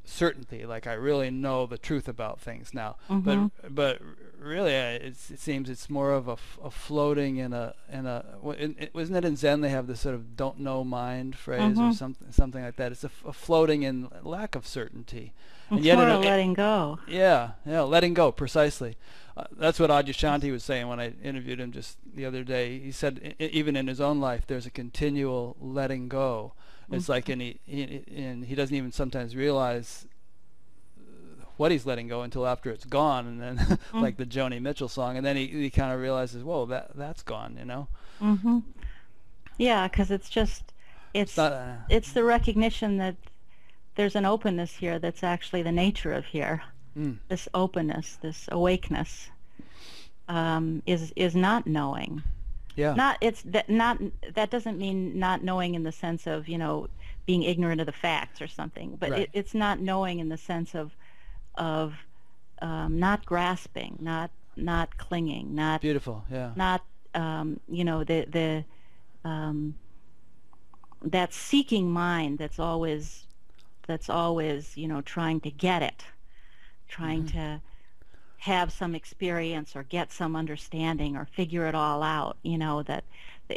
certainty, like I really know the truth about things now. Mm-hmm. But but really, it's, it seems it's more of a, f a floating in a in a in, it, wasn't it in Zen they have this sort of don't know mind phrase? Mm-hmm. Or something something like that. It's a, f a floating in lack of certainty. And yet it, letting go. Yeah, yeah, letting go, precisely. Uh, that's what Adyashanti was saying when I interviewed him just the other day. He said I even in his own life, there's a continual letting go. Mm-hmm. It's like, and he, he, and he doesn't even sometimes realize what he's letting go until after it's gone, and then mm-hmm. like the Joni Mitchell song, and then he, he kind of realizes, whoa, that, that's gone, you know? Mm-hmm. Yeah, because it's just, it's, it's, not, uh, it's the recognition that there's an openness here that's actually the nature of here. Mm. This openness, this awakeness, um, is is not knowing. Yeah. Not it's that not that doesn't mean not knowing in the sense of, you know, being ignorant of the facts or something, but right. it, it's not knowing in the sense of of um, not grasping, not not clinging, not beautiful, yeah, not um, you know the the um, that seeking mind that's always. that's always, you know, trying to get it, trying mm-hmm. to have some experience or get some understanding or figure it all out, you know, that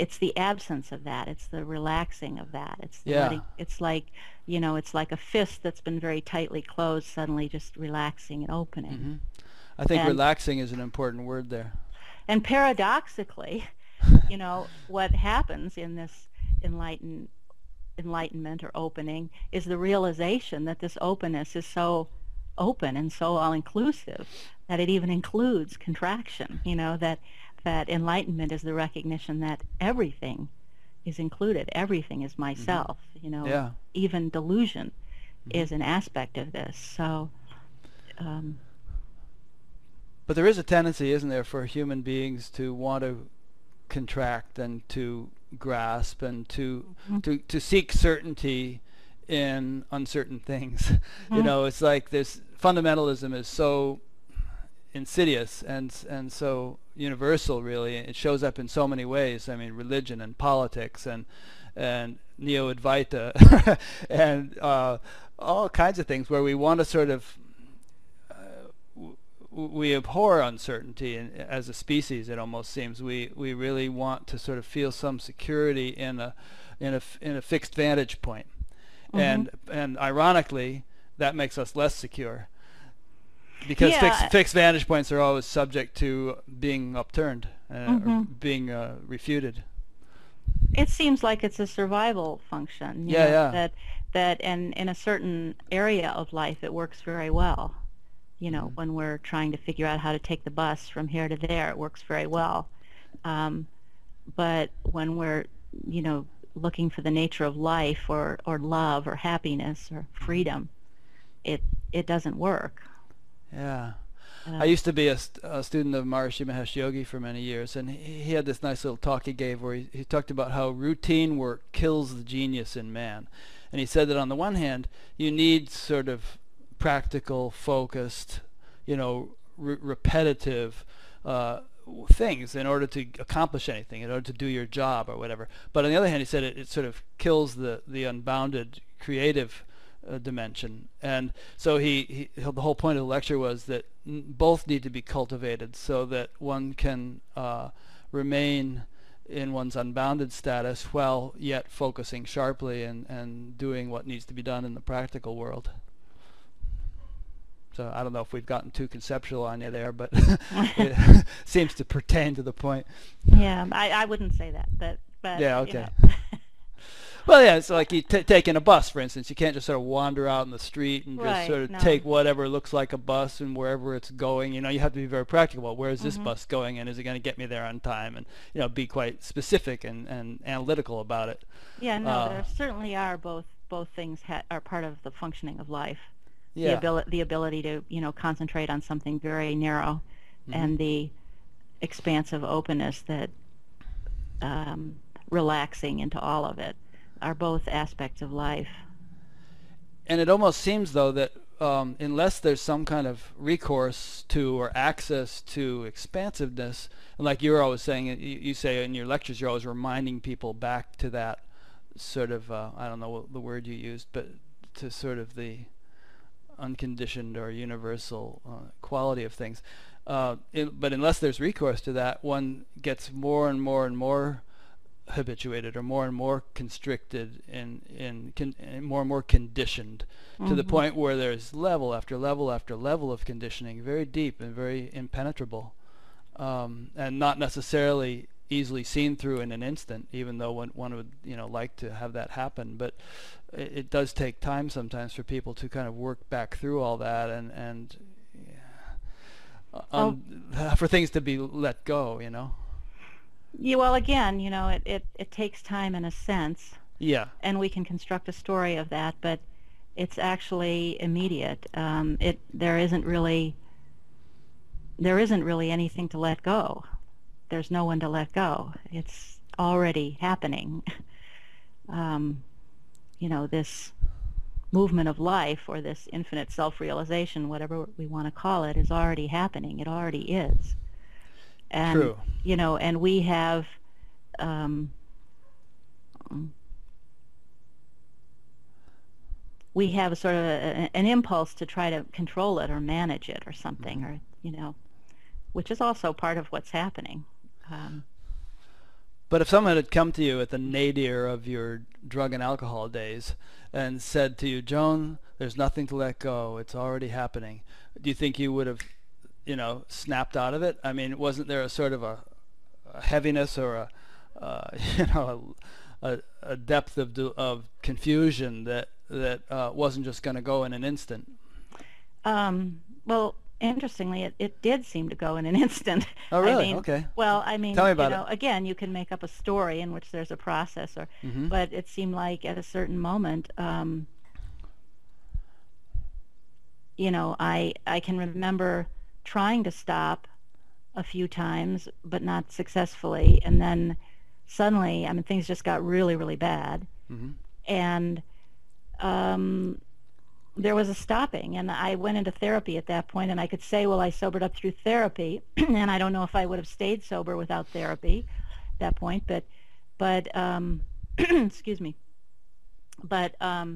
it's the absence of that. It's the relaxing of that. It's the yeah. letting, it's like, you know, it's like a fist that's been very tightly closed, suddenly just relaxing and opening. Mm-hmm. I think and, relaxing is an important word there. And paradoxically, you know, what happens in this enlightened enlightenment or opening is the realization that this openness is so open and so all-inclusive that it even includes contraction, you know, that that enlightenment is the recognition that everything is included, everything is myself. Mm-hmm. You know, yeah. even delusion mm-hmm. is an aspect of this. So um, but there is a tendency, isn't there, for human beings to want to contract and to grasp and to mm-hmm. to to seek certainty in uncertain things. Mm-hmm. You know, it's like this fundamentalism is so insidious and and so universal, really. It shows up in so many ways. I mean, religion and politics and and neo-Advaita and uh, all kinds of things where we want to sort of uh, w we abhor uncertainty, and as a species, it almost seems we we really want to sort of feel some security in a in a in a fixed vantage point, mm-hmm. and and ironically, that makes us less secure because yeah. fixed fixed vantage points are always subject to being upturned, uh, mm-hmm. or being uh, refuted. It seems like it's a survival function. You yeah, know, yeah. That that and in a certain area of life, it works very well. You know, mm-hmm. when we're trying to figure out how to take the bus from here to there, it works very well. Um, but when we're, you know, looking for the nature of life or or love or happiness or freedom, it it doesn't work. Yeah. Uh, I used to be a, st a student of Maharishi Mahesh Yogi for many years, and he, he had this nice little talk he gave where he, he talked about how routine work kills the genius in man. And he said that on the one hand, you need sort of practical, focused, you know, re repetitive uh, things in order to accomplish anything, in order to do your job or whatever. But on the other hand, he said it, it sort of kills the, the unbounded creative Uh, dimension, and so he, he the whole point of the lecture was that n both need to be cultivated so that one can uh, remain in one's unbounded status while yet focusing sharply and and doing what needs to be done in the practical world. So I don't know if we've gotten too conceptual on you there, but it seems to pertain to the point. Yeah, I I wouldn't say that, but but yeah, okay. You know. Well, yeah, it's like you t taking a bus, for instance. You can't just sort of wander out in the street and right, just sort of no. take whatever looks like a bus and wherever it's going. You know, you have to be very practical. Well, where is mm-hmm. this bus going, and is it going to get me there on time? And, you know, be quite specific and, and analytical about it. Yeah, no, uh, there certainly are both both things ha are part of the functioning of life. Yeah. The, abil the ability to, you know, concentrate on something very narrow mm-hmm. and the expansive openness that um, relaxing into all of it. Are both aspects of life. And it almost seems, though, that um, unless there's some kind of recourse to or access to expansiveness, and like you're always saying, you, you say in your lectures, you're always reminding people back to that sort of, uh, I don't know what the word you used, but to sort of the unconditioned or universal uh, quality of things. Uh, it, but unless there's recourse to that, one gets more and more and more habituated or more and more constricted and in, in, in more and more conditioned mm-hmm. to the point where there's level after level after level of conditioning, very deep and very impenetrable, um, and not necessarily easily seen through in an instant, even though one, one would, you know, like to have that happen. But it, it does take time sometimes for people to kind of work back through all that and, and yeah, um, oh. for things to be let go, you know. Yeah, well, again, you know, it, it, it takes time in a sense. Yeah. And we can construct a story of that, but it's actually immediate. Um, it there isn't really there isn't really anything to let go. There's no one to let go. It's already happening. um, you know, this movement of life or this infinite self-realization, whatever we want to call it, is already happening. It already is. And, True. you know, and we have, um, we have a sort of a, an impulse to try to control it or manage it or something, mm-hmm. or, you know, which is also part of what's happening. Um, but if someone had come to you at the nadir of your drug and alcohol days and said to you, Joan, there's nothing to let go, it's already happening, do you think you would have... you know, snapped out of it? I mean, wasn't there a sort of a, a heaviness or a, uh, you know, a, a depth of of confusion that that uh, wasn't just going to go in an instant? Um, well, interestingly, it, it did seem to go in an instant. Oh, really? I mean, okay. Well, I mean, Tell me about you know, it. Again, you can make up a story in which there's a process, or mm-hmm. but it seemed like at a certain moment. Um, you know, I I can remember. Trying to stop a few times but not successfully, and then suddenly I mean things just got really really bad mm-hmm. and um, there was a stopping, and I went into therapy at that point, and I could say, well, I sobered up through therapy and I don't know if I would have stayed sober without therapy at that point, but but um, excuse me but um,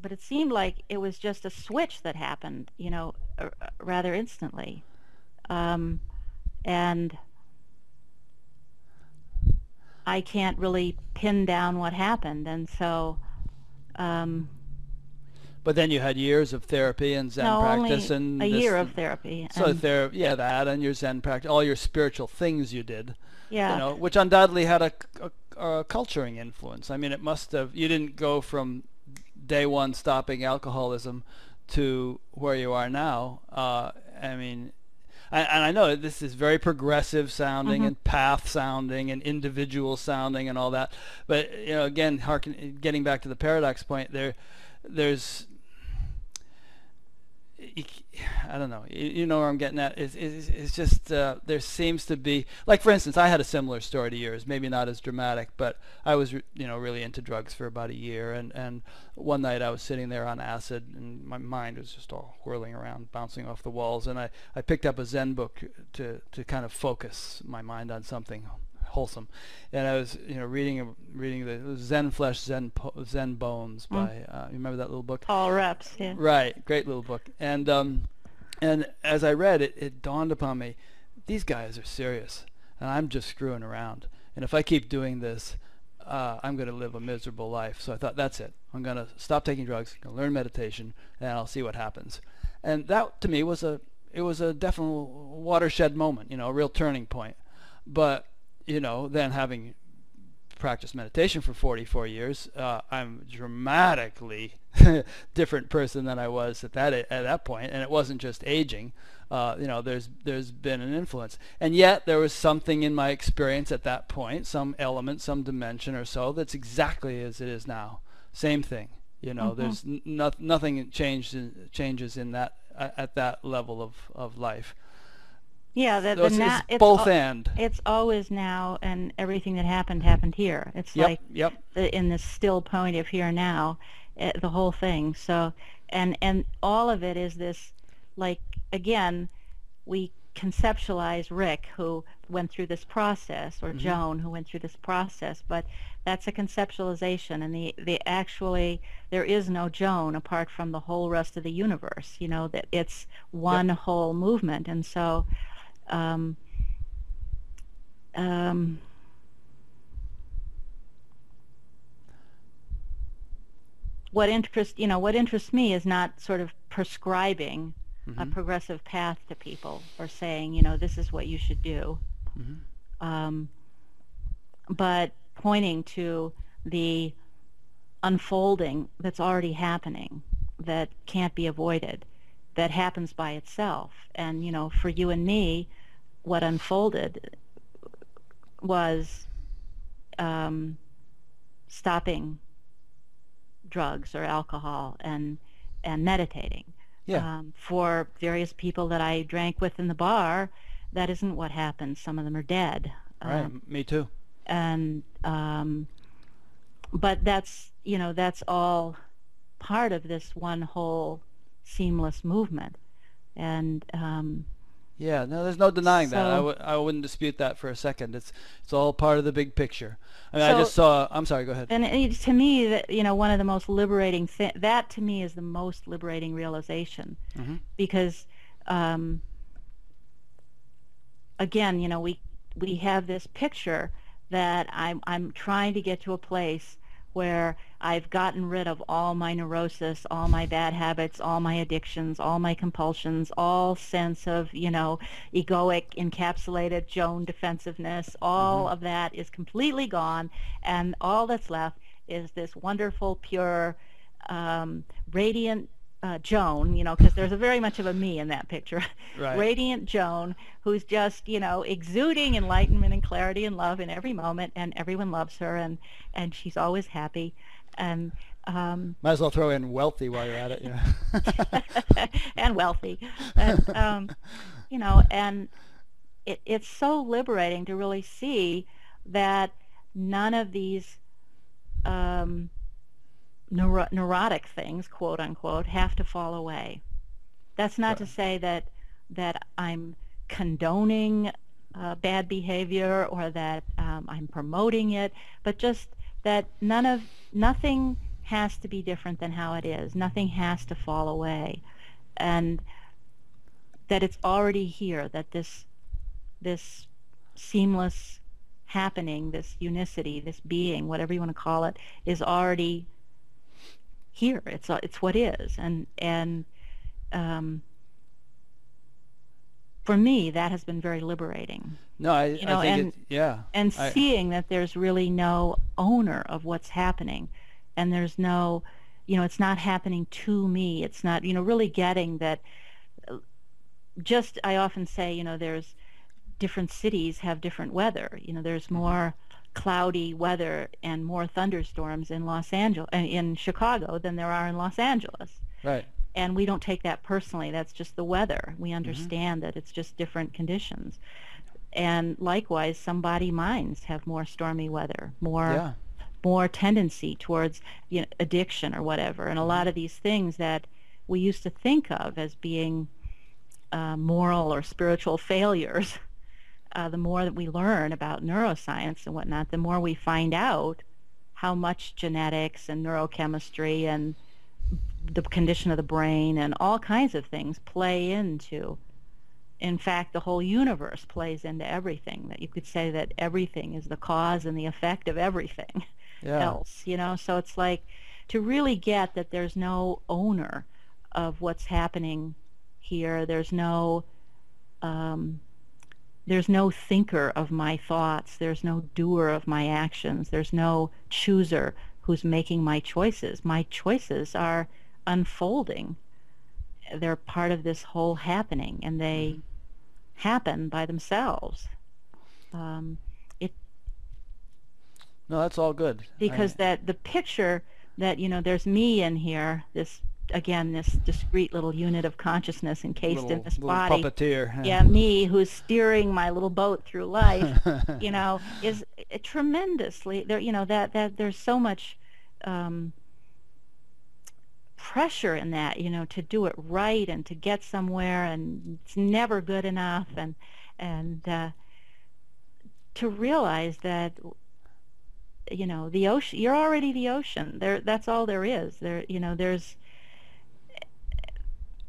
but it seemed like it was just a switch that happened, you know, r rather instantly. Um, and I can't really pin down what happened, and so... Um, but then you had years of therapy and Zen no, practice. and a this, year of therapy. And so there, yeah, that and your Zen practice, all your spiritual things you did, yeah. you know, which undoubtedly had a, a, a culturing influence. I mean, it must have, you didn't go from day one stopping alcoholism to where you are now. Uh, I mean, I, and I know this is very progressive sounding mm-hmm. and path sounding and individual sounding and all that. But, you know, again, harken, getting back to the paradox point, there, there's... I don't know. You know where I'm getting at. It's, it's, it's just uh, there seems to be, like, for instance, I had a similar story to yours. Maybe not as dramatic, but I was, you know, really into drugs for about a year. And and one night I was sitting there on acid, and my mind was just all whirling around, bouncing off the walls. And I I picked up a Zen book to to kind of focus my mind on something wholesome. And I was, you know, reading reading the Zen Flesh, Zen po Zen Bones by mm. uh, you remember that little book? Paul Reps, yeah. Right, great little book. And um, and as I read it, it dawned upon me, these guys are serious, and I'm just screwing around. And if I keep doing this, uh, I'm going to live a miserable life. So I thought, that's it. I'm going to stop taking drugs, I'm going to learn meditation, and I'll see what happens. And that to me was a it was a definite watershed moment, you know, a real turning point. But you know, then having practiced meditation for forty-four years, uh, I'm dramatically different person than I was at that at that point, and it wasn't just aging. Uh, you know, there's there's been an influence, and yet there was something in my experience at that point, some element, some dimension or so, that's exactly as it is now. Same thing. You know, mm-hmm. there's no, nothing changed in, changes in that at that level of of life. Yeah, the, so the it's, na it's both al and. It's always now, and everything that happened happened here. It's yep, like yep. The, in this still point of here now, uh, the whole thing. So, and and all of it is this, like, again, we conceptualize Rick, who went through this process, or mm-hmm. Joan, who went through this process, but that's a conceptualization, and the the actually there is no Joan apart from the whole rest of the universe. You know that it's one yep. whole movement, and so. Um, um, what interest, you know, what interests me is not sort of prescribing mm-hmm. a progressive path to people or saying, you know, this is what you should do, mm-hmm. um, but pointing to the unfolding that's already happening that can't be avoided, that happens by itself. And, you know, for you and me, what unfolded was um, stopping drugs or alcohol and and meditating. Yeah. Um, for various people that I drank with in the bar, that isn't what happened. Some of them are dead. Right. Um, me too. And um, but that's, you know, that's all part of this one whole seamless movement. And um, yeah, no, there's no denying so, that. I, w I wouldn't dispute that for a second. It's it's all part of the big picture. I mean, so, I just saw. I'm sorry. Go ahead. And it, to me, that, you know, one of the most liberating thi that to me is the most liberating realization, mm-hmm. because um, again, you know, we we have this picture that I'm I'm trying to get to a place where I've gotten rid of all my neurosis, all my bad habits, all my addictions, all my compulsions, all sense of, you know, egoic, encapsulated Joan defensiveness, all mm-hmm. of that is completely gone, and all that's left is this wonderful, pure, um, radiant uh, Joan, you know, because there's a very much of a me in that picture, right. Radiant Joan, who's just, you know, exuding enlightenment and clarity and love in every moment, and everyone loves her, and, and she's always happy. And um, might as well throw in wealthy while you're at it, yeah. And wealthy, and, um, you know. And it, it's so liberating to really see that none of these um, neuro neurotic things, quote unquote, have to fall away. That's not right. to say that that I'm condoning uh, bad behavior or that um, I'm promoting it, but just that none of nothing has to be different than how it is. Nothing has to fall away, and that it's already here, that this this seamless happening, this unicity, this being, whatever you want to call it, is already here. It's it's what is, and and um, for me, that has been very liberating. No, I, you know, I think and, it, yeah. And I, seeing that there's really no owner of what's happening, and there's no, you know, it's not happening to me. It's not, you know, really getting that. Just I often say, you know, there's different cities have different weather. You know, there's more cloudy weather and more thunderstorms in Los Angeles, in Chicago, than there are in Los Angeles. Right. And we don't take that personally. That's just the weather. We understand mm-hmm. that it's just different conditions. And likewise, somebody minds have more stormy weather, more yeah. more tendency towards, you know, addiction or whatever. And a lot of these things that we used to think of as being uh, moral or spiritual failures, uh, the more that we learn about neuroscience and whatnot, the more we find out how much genetics and neurochemistry and the condition of the brain and all kinds of things play into. In fact, the whole universe plays into everything. That you could say that everything is the cause and the effect of everything yeah. else, you know. So it's like to really get that there's no owner of what's happening here. There's no um, there's no thinker of my thoughts. There's no doer of my actions. There's no chooser who's making my choices. My choices are unfolding. They're part of this whole happening, and they mm-hmm. happen by themselves. Um, it no, that's all good. Because I... that the picture that, you know, there's me in here, this again, this discrete little unit of consciousness encased little, in this body, puppeteer. Yeah, me who's steering my little boat through life, you know, is tremendously there. You know that that there's so much. Um, pressure in that, you know, to do it right and to get somewhere, and it's never good enough, and and uh, to realize that, you know, the ocean, you're already the ocean there. That's all there is there, you know. There's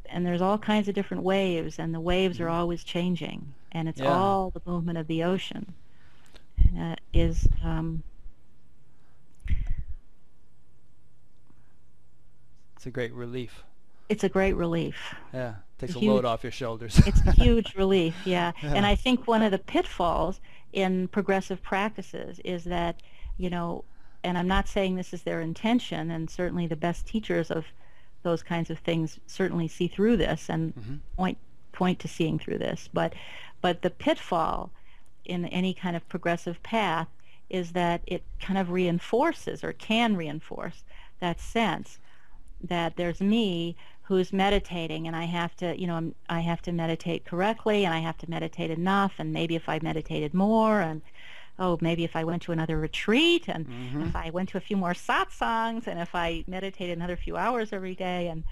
and there's all kinds of different waves, and the waves are always changing, and it's yeah. all the movement of the ocean uh, is um it's a great relief. It's a great relief. Yeah, it takes a, a huge, load off your shoulders. It's a huge relief, yeah. yeah. And I think one of the pitfalls in progressive practices is that, you know, and I'm not saying this is their intention, and certainly the best teachers of those kinds of things certainly see through this and mm-hmm. point point to seeing through this. But but the pitfall in any kind of progressive path is that it kind of reinforces or can reinforce that sense that there's me who's meditating, and I have to, you know, I'm, I have to meditate correctly, and I have to meditate enough, and maybe if I meditated more, and oh, maybe if I went to another retreat, and mm-hmm. if I went to a few more satsangs, and if I meditated another few hours every day, and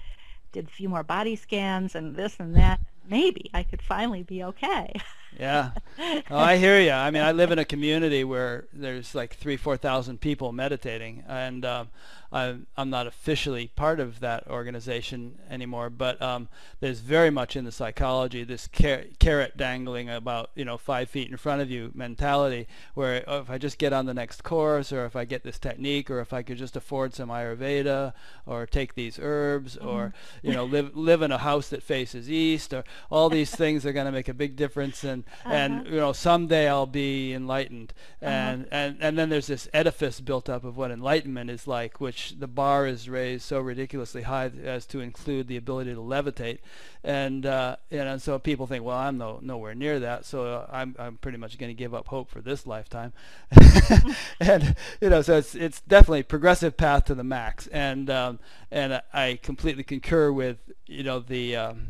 did a few more body scans, and this and that, maybe I could finally be okay. Yeah. Oh, I hear you. I mean, I live in a community where there's like three, four thousand people meditating, and um, I'm, I'm not officially part of that organization anymore. But um, there's very much in the psychology this car carrot dangling about, you know, five feet in front of you mentality, where oh, if I just get on the next course, or if I get this technique, or if I could just afford some Ayurveda, or take these herbs, mm-hmm. or you know, live live in a house that faces east, or all these things are going to make a big difference, and uh-huh. and you know, someday I'll be enlightened, and uh-huh. and and then there's this edifice built up of what enlightenment is like, which the bar is raised so ridiculously high as to include the ability to levitate, and uh, you know, and so people think, well, I'm no nowhere near that, so I'm I'm pretty much going to give up hope for this lifetime, and you know, so it's it's definitely a progressive path to the max, and um, and I completely concur with, you know, the. Um,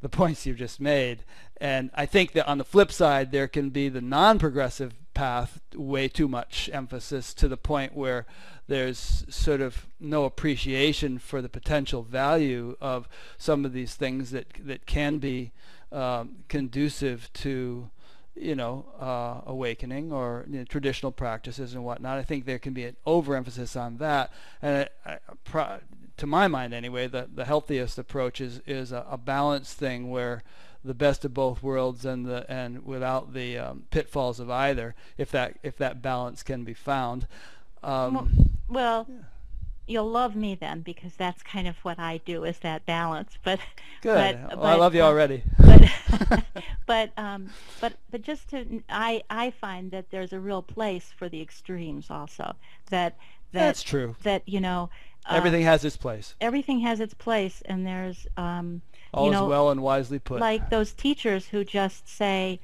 the points you've just made. And I think that on the flip side, there can be the non-progressive path, way too much emphasis to the point where there's sort of no appreciation for the potential value of some of these things that that can be um, conducive to you know, uh, awakening or you know, traditional practices and whatnot. I think there can be an overemphasis on that. And I, I, pro, to my mind anyway, the, the healthiest approach is, is a, a balanced thing where the best of both worlds and the and without the um, pitfalls of either, if that if that balance can be found. Um, well, well yeah. You'll love me then, because that's kind of what I do, is that balance. But good. But, well, but, I love you already. But but, um, but but just to I I find that there's a real place for the extremes also. That, that that's true. That you know uh, everything has its place. Everything has its place, and there's um, all you know, is well and wisely put. Like those teachers who just say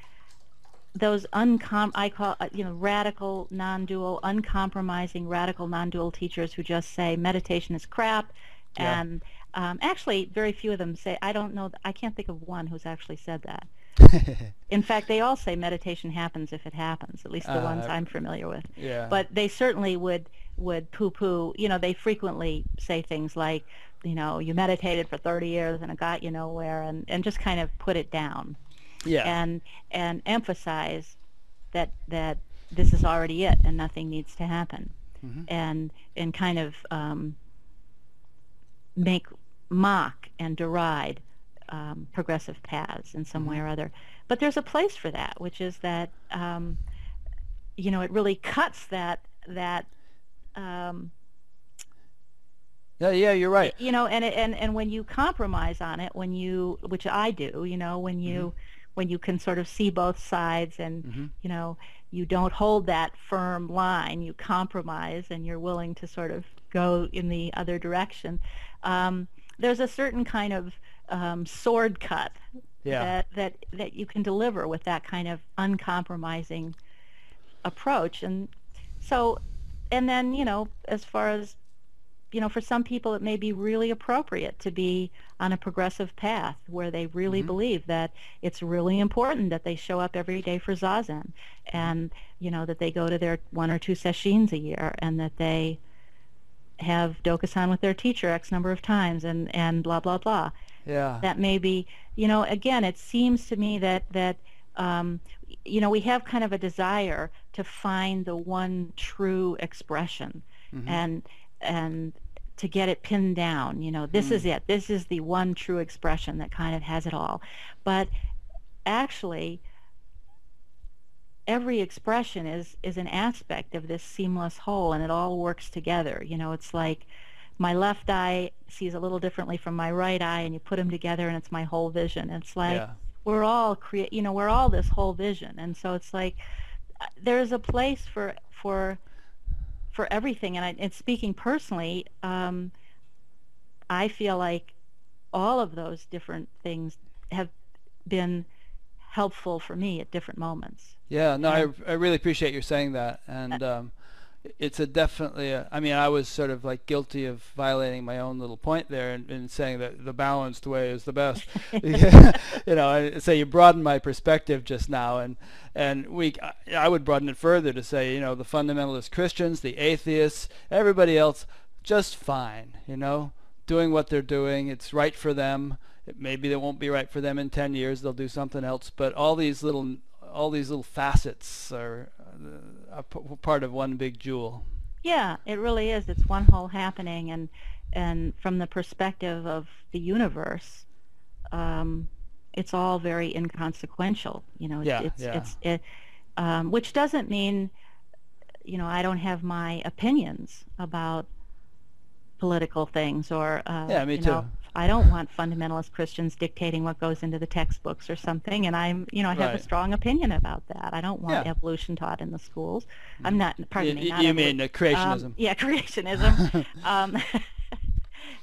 those uncom I call uh, you know radical non-dual, uncompromising radical non-dual teachers who just say meditation is crap, yeah. and um, actually very few of them say I don't know I can't think of one who's actually said that. In fact, they all say meditation happens if it happens. At least the uh, ones I'm familiar with. Yeah. But they certainly would would poo-poo. You know, they frequently say things like, you know, you meditated for thirty years and it got you nowhere, and and just kind of put it down. Yeah. And and emphasize that that this is already it and nothing needs to happen. Mm-hmm. And and kind of um, make mock and deride um, progressive paths in some mm-hmm. way or other. But there's a place for that, which is that um, you know, it really cuts that that um, Yeah, yeah, you're right. You know, and and and when you compromise on it, when you, which I do, you know, when you, mm-hmm. when you can sort of see both sides, and mm-hmm. you know, you don't hold that firm line, you compromise, and you're willing to sort of go in the other direction. Um, there's a certain kind of um, sword cut yeah. that that that you can deliver with that kind of uncompromising approach, and so, and then you know, as far as you know, for some people it may be really appropriate to be on a progressive path where they really mm-hmm. believe that it's really important that they show up every day for Zazen, and, you know, that they go to their one or two sesshin's a year, and that they have Dokusan with their teacher X number of times, and, and blah, blah, blah. Yeah. That may be, you know, again, it seems to me that, that um, you know, we have kind of a desire to find the one true expression, mm-hmm. and and to get it pinned down, you know, this mm. is it. This is the one true expression that kind of has it all. But actually, every expression is is an aspect of this seamless whole, and it all works together. You know, it's like my left eye sees a little differently from my right eye, and you put them together, and it's my whole vision. It's like yeah. we're all create. You know, we're all this whole vision, and so it's like there's a place for for. for everything. And, I, and speaking personally, um, I feel like all of those different things have been helpful for me at different moments. Yeah, no, and, I, I really appreciate your saying that. And um, it's a definitely, a, I mean, I was sort of like guilty of violating my own little point there and, and saying that the balanced way is the best. You know, I, so you broadened my perspective just now. And And we, I would broaden it further to say, you know, the fundamentalist Christians, the atheists, everybody else, just fine, you know, doing what they're doing. It's right for them. It, maybe it won't be right for them in ten years. They'll do something else. But all these little, all these little facets are, uh, are part of one big jewel. Yeah, it really is. It's one whole happening, and and from the perspective of the universe, um, it's all very inconsequential, you know. It's, yeah, it's, yeah. It's, it, um, which doesn't mean, you know, I don't have my opinions about political things, or uh, yeah, me you too. Know, I don't want fundamentalist Christians dictating what goes into the textbooks or something. And I'm, you know, I have right. a strong opinion about that. I don't want yeah. evolution taught in the schools. I'm not. Pardon you, me. Not you mean uh, creationism? Um, yeah, creationism. um,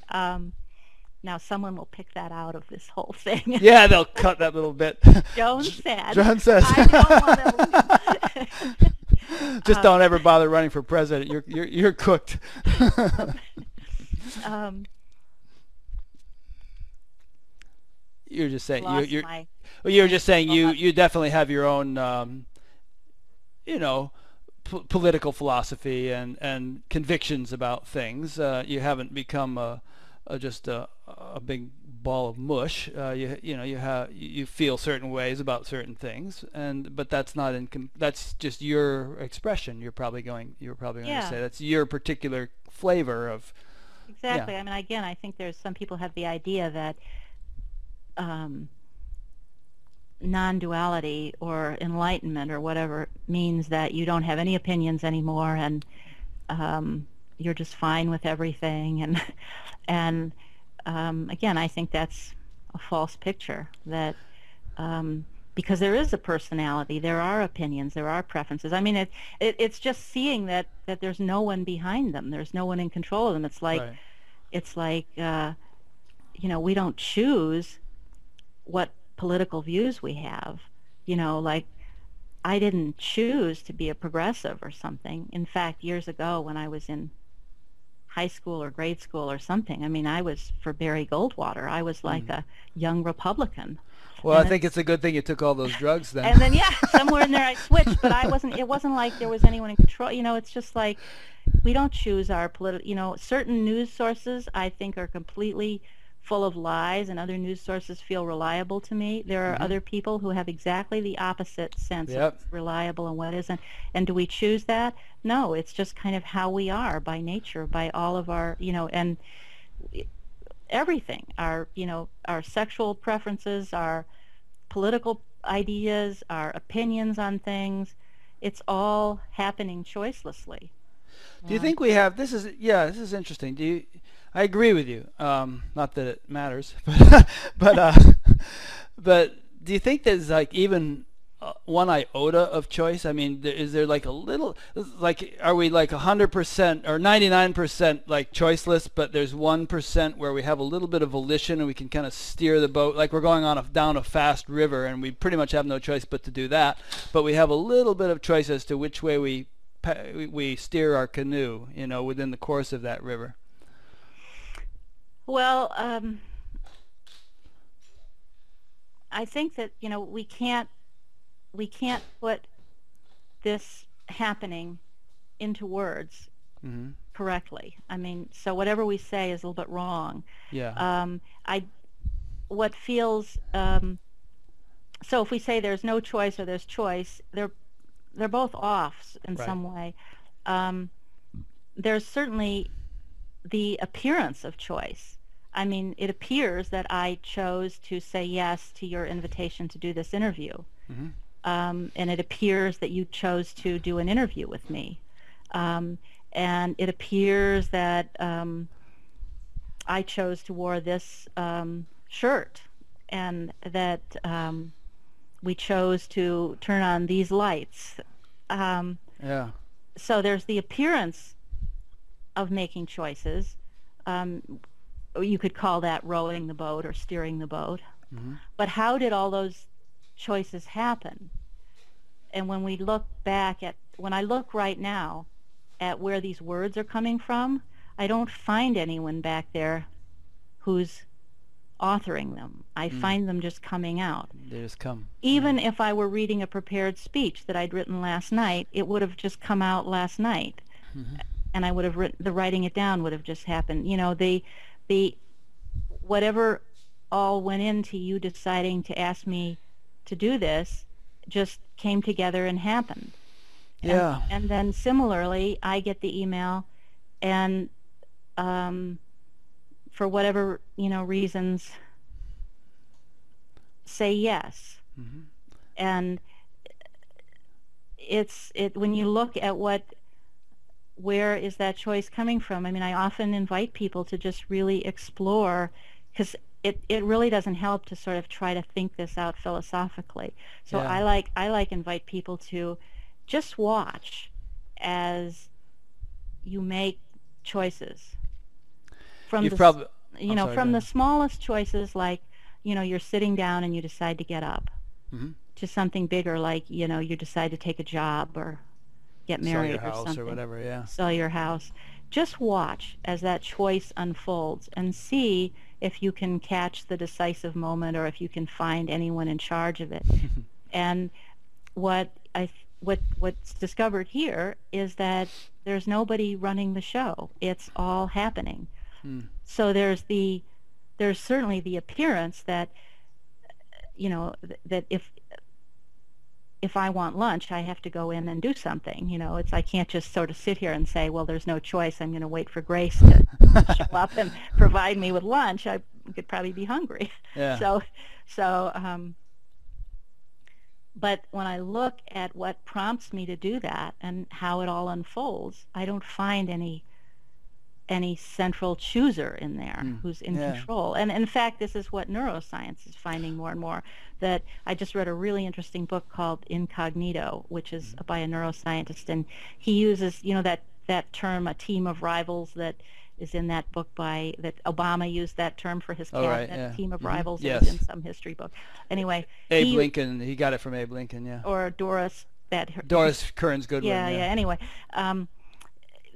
um, Now someone will pick that out of this whole thing. Yeah, they'll cut that little bit. Joan said. Joan says. I don't want to. Just um, don't ever bother running for president. You're you're you're cooked. um, you're just saying you you're. My, you're just saying you you definitely have your own, um, you know, p political philosophy and and convictions about things. Uh, you haven't become a. Uh, just a, a big ball of mush. Uh, you you know you have you feel certain ways about certain things, and but that's not in com that's just your expression. You're probably going you're probably going yeah. to say that's your particular flavor of. Exactly. Yeah. I mean, again, I think there's some people have the idea that um, non-duality or enlightenment or whatever means that you don't have any opinions anymore, and um, you're just fine with everything. And and um, again, I think that's a false picture. That um, because there is a personality, there are opinions, there are preferences. I mean, it, it it's just seeing that that there's no one behind them, there's no one in control of them. It's like right. it's like uh, you know, we don't choose what political views we have. You know, like I didn't choose to be a progressive or something. In fact, years ago when I was in high school or grade school or something, I mean, I was for Barry Goldwater. I was like mm. a young Republican. Well, and I think it's a good thing you took all those drugs then. And then, yeah, somewhere in there I switched, but I wasn't, it wasn't like there was anyone in control. You know, it's just like we don't choose our political, you know, certain news sources I think are completely full of lies, and other news sources feel reliable to me. There are mm-hmm. other people who have exactly the opposite sense yep. of reliable and what isn't. And do we choose that? No, it's just kind of how we are by nature, by all of our, you know, and everything. Our, you know, our sexual preferences, our political ideas, our opinions on things. It's all happening choicelessly. Do you think we have, this is, yeah, this is interesting. Do you, I agree with you. Um, not that it matters, but but, uh, but do you think there's like even uh, one iota of choice? I mean, there, is there like a little, like, are we like one hundred percent or ninety-nine percent like choiceless, but there's one percent where we have a little bit of volition and we can kind of steer the boat, like we're going on a, down a fast river and we pretty much have no choice but to do that, but we have a little bit of choice as to which way we we steer our canoe, you know, within the course of that river? Well, um, I think that, you know, we can't we can't put this happening into words mm-hmm. correctly. I mean, so whatever we say is a little bit wrong. Yeah. Um, I what feels um, so if we say there's no choice or there's choice, they're they're both off in right. some way. Um, there's certainly the appearance of choice. I mean, it appears that I chose to say yes to your invitation to do this interview. Mm-hmm. Um, and it appears that you chose to do an interview with me. Um, and it appears that um, I chose to wear this um, shirt, and that um, we chose to turn on these lights. Um, yeah. So there's the appearance of making choices. Um, you could call that rowing the boat or steering the boat. Mm-hmm. But how did all those choices happen? And when we look back at, when I look right now at where these words are coming from, I don't find anyone back there who's authoring them. I mm. find them just coming out. They just come. Even mm. if I were reading a prepared speech that I'd written last night, it would have just come out last night. Mm-hmm. And I would have written, the writing it down would have just happened. You know, the, the, whatever all went into you deciding to ask me to do this just came together and happened. And, yeah. And then similarly, I get the email, and um, for whatever, you know, reasons, say yes. Mm-hmm. And it's, it, when you look at what, where is that choice coming from? I mean, I often invite people to just really explore, because it, it really doesn't help to sort of try to think this out philosophically. So yeah. I like I like invite people to just watch as you make choices. From You've the probably, you know, sorry, from the smallest choices, like, you know, you're sitting down and you decide to get up, mm-hmm. to something bigger, like, you know, you decide to take a job or get married or something, or whatever, yeah. Sell your house. Just watch as that choice unfolds and see if you can catch the decisive moment, or if you can find anyone in charge of it. And what I what what's discovered here is that there's nobody running the show. It's all happening. Hmm. So there's the there's certainly the appearance that, you know, that if if I want lunch, I have to go in and do something. You know, it's I can't just sort of sit here and say, well, there's no choice. I'm going to wait for Grace to show up and provide me with lunch. I could probably be hungry. Yeah. So, so. Um, But when I look at what prompts me to do that and how it all unfolds, I don't find any any central chooser in there mm. who's in yeah. control. And in fact, this is what neuroscience is finding more and more. That I just read a really interesting book called Incognito, which is by a neuroscientist, and he uses, you know, that that term, a team of rivals, that is in that book by that Obama used that term for his cabinet, right, yeah. team of rivals. Mm-hmm. Yes. It was in some history book. Anyway, Abe he, Lincoln, he got it from Abe Lincoln, yeah. Or Doris that her, Doris Kearns Goodwin. Yeah, yeah. yeah. Anyway, um,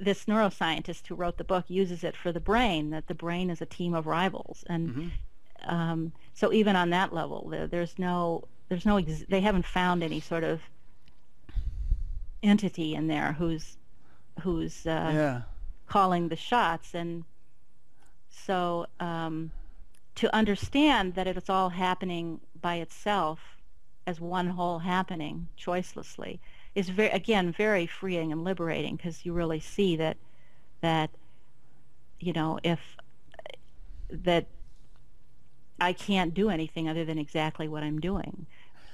this neuroscientist who wrote the book uses it for the brain, that the brain is a team of rivals, and mm-hmm. um, so even on that level, there, there's no, there's no, ex they haven't found any sort of entity in there who's, who's. Uh, yeah. calling the shots. And so um, to understand that it's all happening by itself as one whole happening choicelessly is very, again, very freeing and liberating, because you really see that that you know if that I can't do anything other than exactly what I'm doing.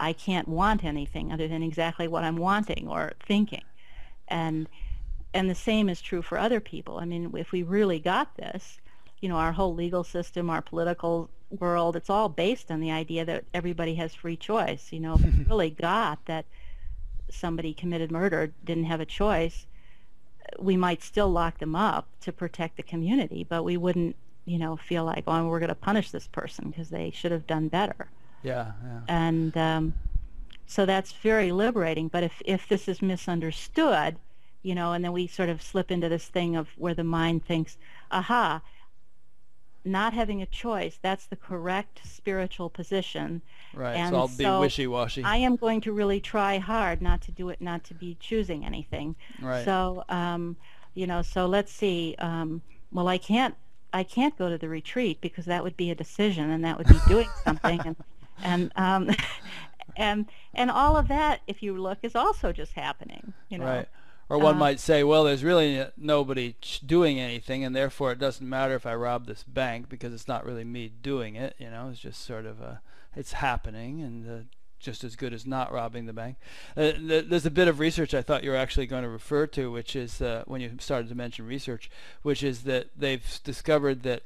I can't want anything other than exactly what I'm wanting or thinking. And And the same is true for other people. I mean, if we really got this, you know, our whole legal system, our political world, it's all based on the idea that everybody has free choice. You know, if we really got that somebody committed murder, didn't have a choice, we might still lock them up to protect the community, but we wouldn't, you know, feel like, oh, we're going to punish this person because they should have done better. Yeah, yeah. And um, so that's very liberating. But if, if this is misunderstood, you know, and then we sort of slip into this thing of where the mind thinks, aha, not having a choice, that's the correct spiritual position. Right, and so I'll be wishy-washy. I am going to really try hard not to do it, not to be choosing anything. Right. So, um, you know, so let's see, um, well, I can't, I can't go to the retreat because that would be a decision and that would be doing something. And, and um, and and all of that, if you look, is also just happening, you know. Right. Or one um, might say, well, there's really nobody doing anything, and therefore it doesn't matter if I rob this bank because it's not really me doing it. You know, it's just sort of a, it's happening, and uh, just as good as not robbing the bank. Uh, th there's a bit of research I thought you were actually going to refer to, which is uh, when you started to mention research, which is that they've discovered that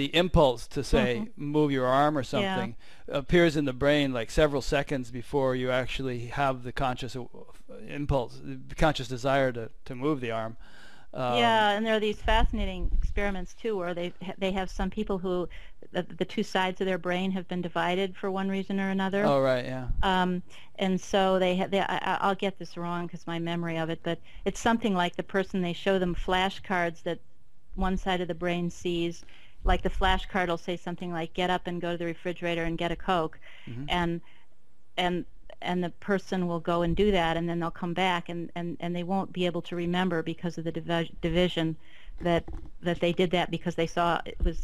the impulse to say mm-hmm. move your arm or something yeah. appears in the brain like several seconds before you actually have the conscious impulse, the conscious desire to, to move the arm. Um, yeah, and there are these fascinating experiments too, where they they have some people who the, the two sides of their brain have been divided for one reason or another. Oh right, yeah. Um, and so they, ha they I, I'll get this wrong because my memory of it, but it's something like the person, they show them flashcards that one side of the brain sees. Like the flashcard will say something like, get up and go to the refrigerator and get a Coke. Mm-hmm. and and and the person will go and do that, and then they'll come back, and, and, and they won't be able to remember because of the div division that that they did that because they saw it was,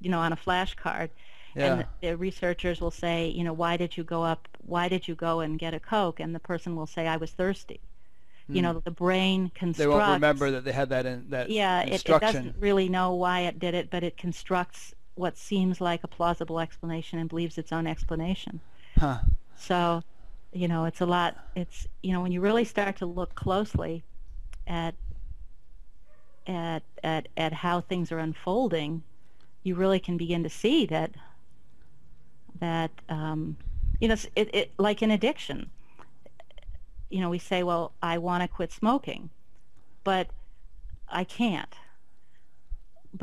you know, on a flashcard. Yeah. And the, the researchers will say, you know, why did you go up, why did you go and get a Coke? And the person will say, I was thirsty. You know, the brain constructs. They won't remember that they had that in that yeah, instruction. Yeah, it, it doesn't really know why it did it, but it constructs what seems like a plausible explanation and believes its own explanation. Huh. So, you know, it's a lot. It's, you know, when you really start to look closely at at at at how things are unfolding, you really can begin to see that that um, you know, it, it like an addiction. You know, we say, well, I want to quit smoking, but I can't.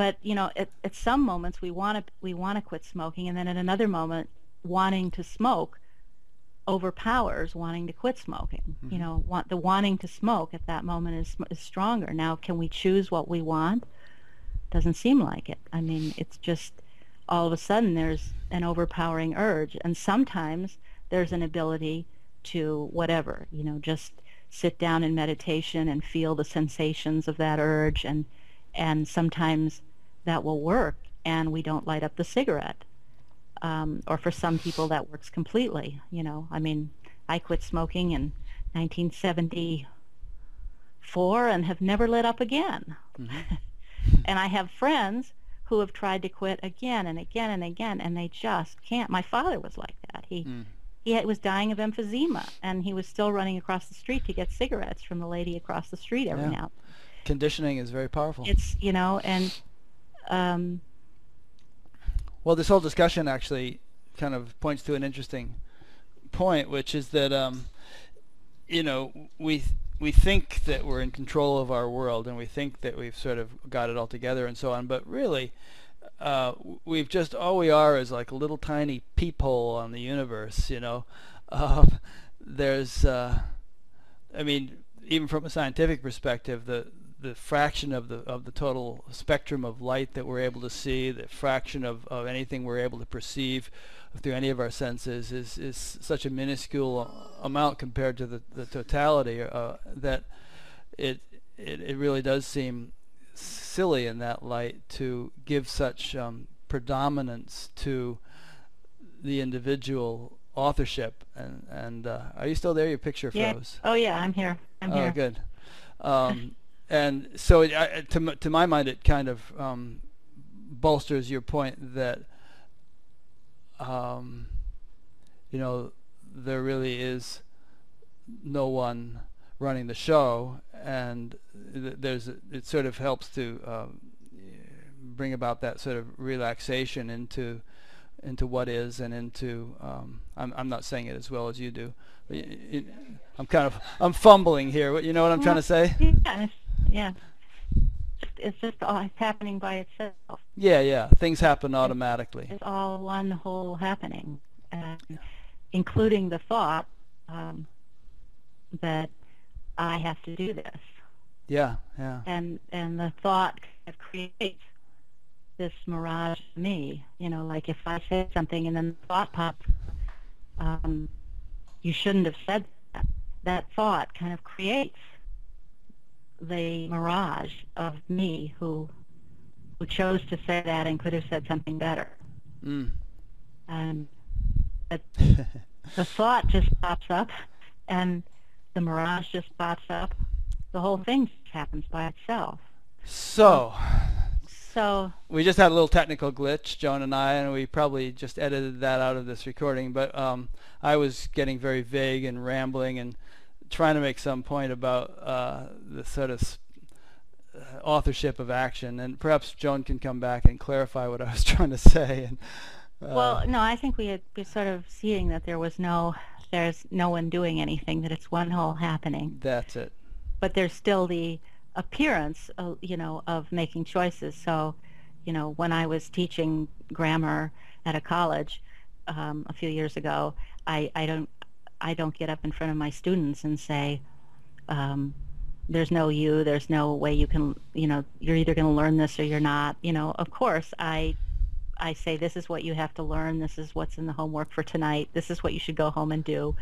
But, you know, at, at some moments we want to we want to quit smoking, and then at another moment wanting to smoke overpowers wanting to quit smoking. Mm-hmm. You know, want, the wanting to smoke at that moment is, is stronger. Now, can we choose what we want? Doesn't seem like it. I mean, it's just all of a sudden there's an overpowering urge, and sometimes there's an ability to whatever, you know, just sit down in meditation and feel the sensations of that urge, and and sometimes that will work and we don't light up the cigarette. Um, or for some people that works completely, you know. I mean, I quit smoking in nineteen seventy-four and have never lit up again. Mm-hmm. And I have friends who have tried to quit again and again and again, and they just can't. My father was like that. He mm. he had, was dying of emphysema, and he was still running across the street to get cigarettes from the lady across the street every yeah. now. Conditioning is very powerful. It's, you know, and... Um, well, this whole discussion actually kind of points to an interesting point, which is that um, you know, we we think that we're in control of our world, and we think that we've sort of got it all together and so on. But really, uh, we've just all we are is like a little tiny peephole on the universe. You know, um, there's, uh, I mean, even from a scientific perspective, the the fraction of the of the total spectrum of light that we're able to see, the fraction of, of anything we're able to perceive through any of our senses is, is such a minuscule amount compared to the, the totality uh, that it, it it really does seem silly in that light to give such um, predominance to the individual authorship. And, and uh, are you still there? Your picture yeah. froze. Oh yeah, I'm here. I'm oh, here. Oh good. Um, And so, it, I, to to my mind, it kind of um, bolsters your point that um, you know, there really is no one running the show, and there's it sort of helps to um, bring about that sort of relaxation into into what is and into. Um, I'm I'm not saying it as well as you do. But you, you, I'm kind of I'm fumbling here. You know what I'm trying to say? Yeah. Yeah, it's just all it's happening by itself. Yeah, yeah, things happen automatically. It's all one whole happening, uh, yeah. including the thought um, that I have to do this. Yeah, yeah. And and the thought kind of creates this mirage to me. You know, like if I say something and then the thought pops, um, you shouldn't have said that. That thought kind of creates the mirage of me who who chose to say that and could have said something better. Mm. Um, but the thought just pops up, and the mirage just pops up. The whole thing just happens by itself. So, so we just had a little technical glitch, Joan and I, and we probably just edited that out of this recording. But um, I was getting very vague and rambling and trying to make some point about uh, the sort of authorship of action, and perhaps Joan can come back and clarify what I was trying to say. And, uh, well, no, I think we had been sort of seeing that there was no, there's no one doing anything; that it's one whole happening. That's it. But there's still the appearance, uh, you know, of making choices. So, you know, when I was teaching grammar at a college um, a few years ago, I, I don't. I don't get up in front of my students and say, um, there's no you, there's no way you can, you know, you're either going to learn this or you're not. You know, of course, I I say this is what you have to learn, this is what's in the homework for tonight, this is what you should go home and do,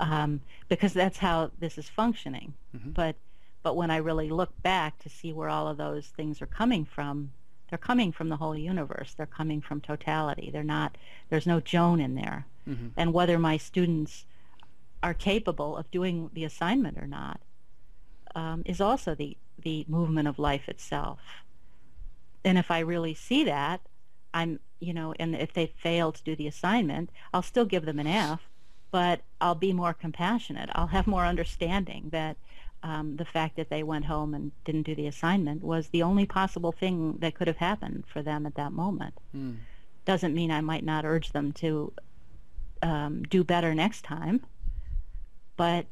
um, because that's how this is functioning. Mm-hmm. But but when I really look back to see where all of those things are coming from, they're coming from the whole universe, they're coming from totality. They're not, there's no Joan in there. Mm-hmm. And whether my students are capable of doing the assignment or not um, is also the the movement of life itself. And if I really see that, I'm you know, and if they fail to do the assignment, I'll still give them an F, but I'll be more compassionate. I'll have more understanding that um, the fact that they went home and didn't do the assignment was the only possible thing that could have happened for them at that moment. Mm. Doesn't mean I might not urge them to um, do better next time. But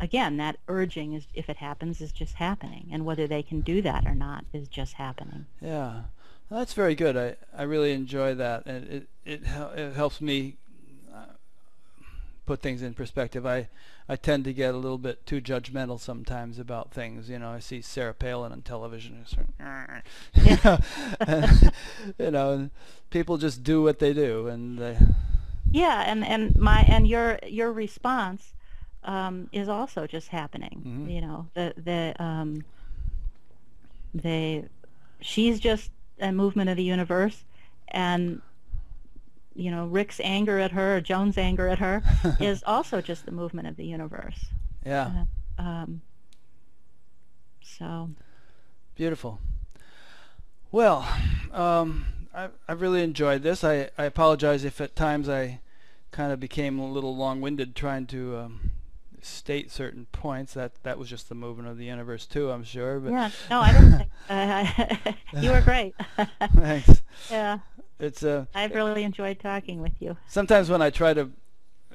again, that urging is, if it happens, is just happening, and whether they can do that or not is just happening. Yeah, well, that's very good. I, I really enjoy that, and it it, it helps me uh, put things in perspective. I I tend to get a little bit too judgmental sometimes about things. You know, I see Sarah Palin on television, and, yeah. and you know, and people just do what they do, and they... yeah, and and my and your your response. Um, is also just happening. Mm-hmm. You know, the the um, the she's just and movement of the universe, and you know, Rick's anger at her, or Joan's anger at her, is also just the movement of the universe. Yeah. Uh, um, so. Beautiful. Well, um, I, I really enjoyed this. I, I apologize if at times I kind of became a little long-winded trying to um, state certain points. That that was just the movement of the universe too, I'm sure. But yeah. No, I don't think. Uh, you were great. Thanks. Yeah. It's a, I've really enjoyed talking with you. Sometimes when I try to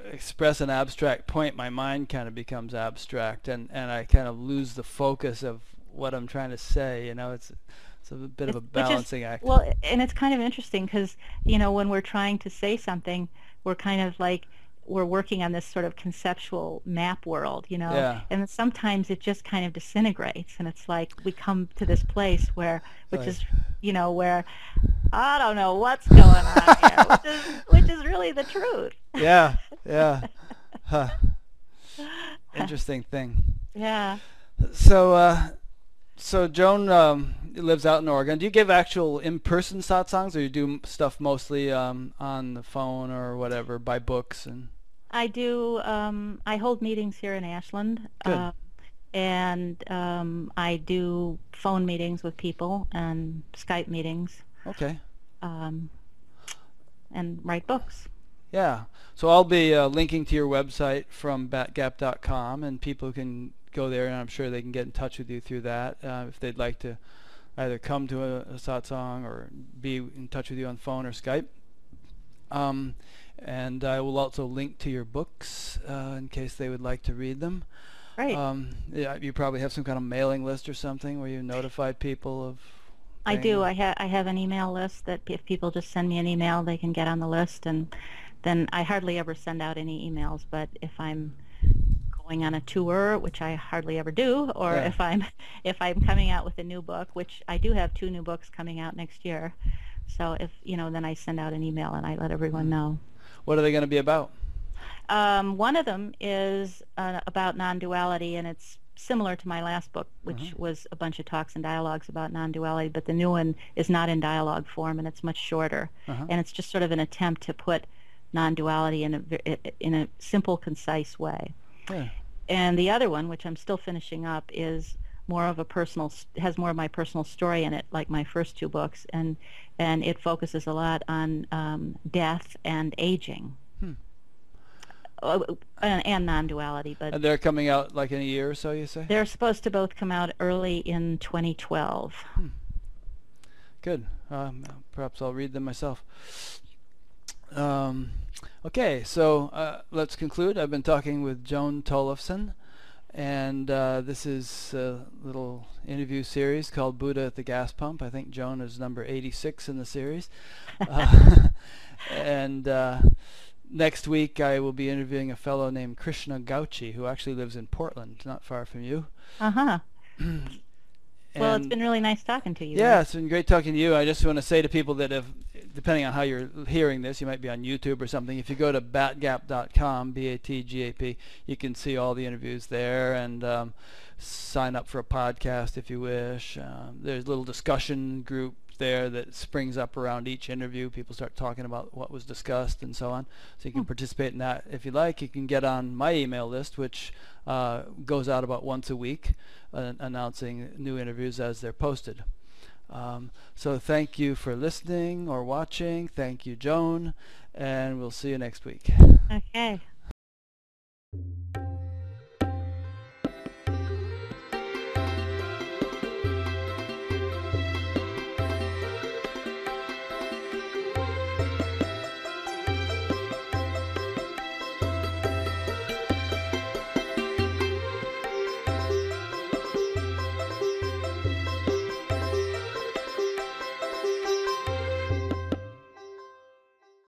express an abstract point, my mind kind of becomes abstract, and, and I kind of lose the focus of what I'm trying to say. You know, it's, it's a bit of a balancing act. Well, and it's kind of interesting because, you know, when we're trying to say something, we're kind of like, we're working on this sort of conceptual map world, you know, yeah. and sometimes it just kind of disintegrates, and it's like we come to this place where, which like, is, you know, where I don't know what's going on here, which is, which is really the truth. Yeah, yeah. Huh. Interesting thing. Yeah. So, uh, so Joan um, lives out in Oregon. Do you give actual in-person satsangs, or you do stuff mostly um, on the phone or whatever, by books and? I do. Um, I hold meetings here in Ashland, uh, and um, I do phone meetings with people and Skype meetings. Okay. Um, and write books. Yeah. So I'll be uh, linking to your website from bat gap dot com, and people can go there, and I'm sure they can get in touch with you through that uh, if they'd like to either come to a, a satsang or be in touch with you on phone or Skype. Um, and I will also link to your books uh, in case they would like to read them. Right. Um, yeah, you probably have some kind of mailing list or something where you notify people of... I do. I, ha I have an email list that if people just send me an email, they can get on the list. And then I hardly ever send out any emails, but if I'm going on a tour, which I hardly ever do, or yeah. if I'm if I'm coming out with a new book, which I do have two new books coming out next year. So if you know, then I send out an email and I let everyone know. What are they going to be about? Um, one of them is uh, about non-duality, and it's similar to my last book, which mm-hmm. was a bunch of talks and dialogues about non-duality, but the new one is not in dialogue form, and it's much shorter. Uh-huh. And it's just sort of an attempt to put non-duality in a, in a simple, concise way. Yeah. And the other one, which I'm still finishing up, is more of a personal, has more of my personal story in it, like my first two books, and, and it focuses a lot on um, death and aging. Hmm. Uh, and, and non-duality, but and they're coming out like in a year or so, you say? They're supposed to both come out early in twenty twelve. Hmm. Good. Um, perhaps I'll read them myself. Um, okay, so uh, let's conclude. I've been talking with Joan Tollifson, and uh, this is a little interview series called Buddha at the Gas Pump. I think Joan is number eighty-six in the series. Uh, and uh, next week I will be interviewing a fellow named Krishna Gauchi, who actually lives in Portland, not far from you. Uh-huh. Well, it's been really nice talking to you. Yeah, right? It's been great talking to you. I just want to say to people that if, depending on how you're hearing this, you might be on YouTube or something, if you go to bat gap dot com, B A T G A P, you can see all the interviews there, and um, sign up for a podcast if you wish. Um, there's a little discussion group there that springs up around each interview. People start talking about what was discussed and so on. So you can participate in that if you like. You can get on my email list, which uh, goes out about once a week, uh, announcing new interviews as they're posted. Um, so thank you for listening or watching. Thank you, Joan, and we'll see you next week. Okay.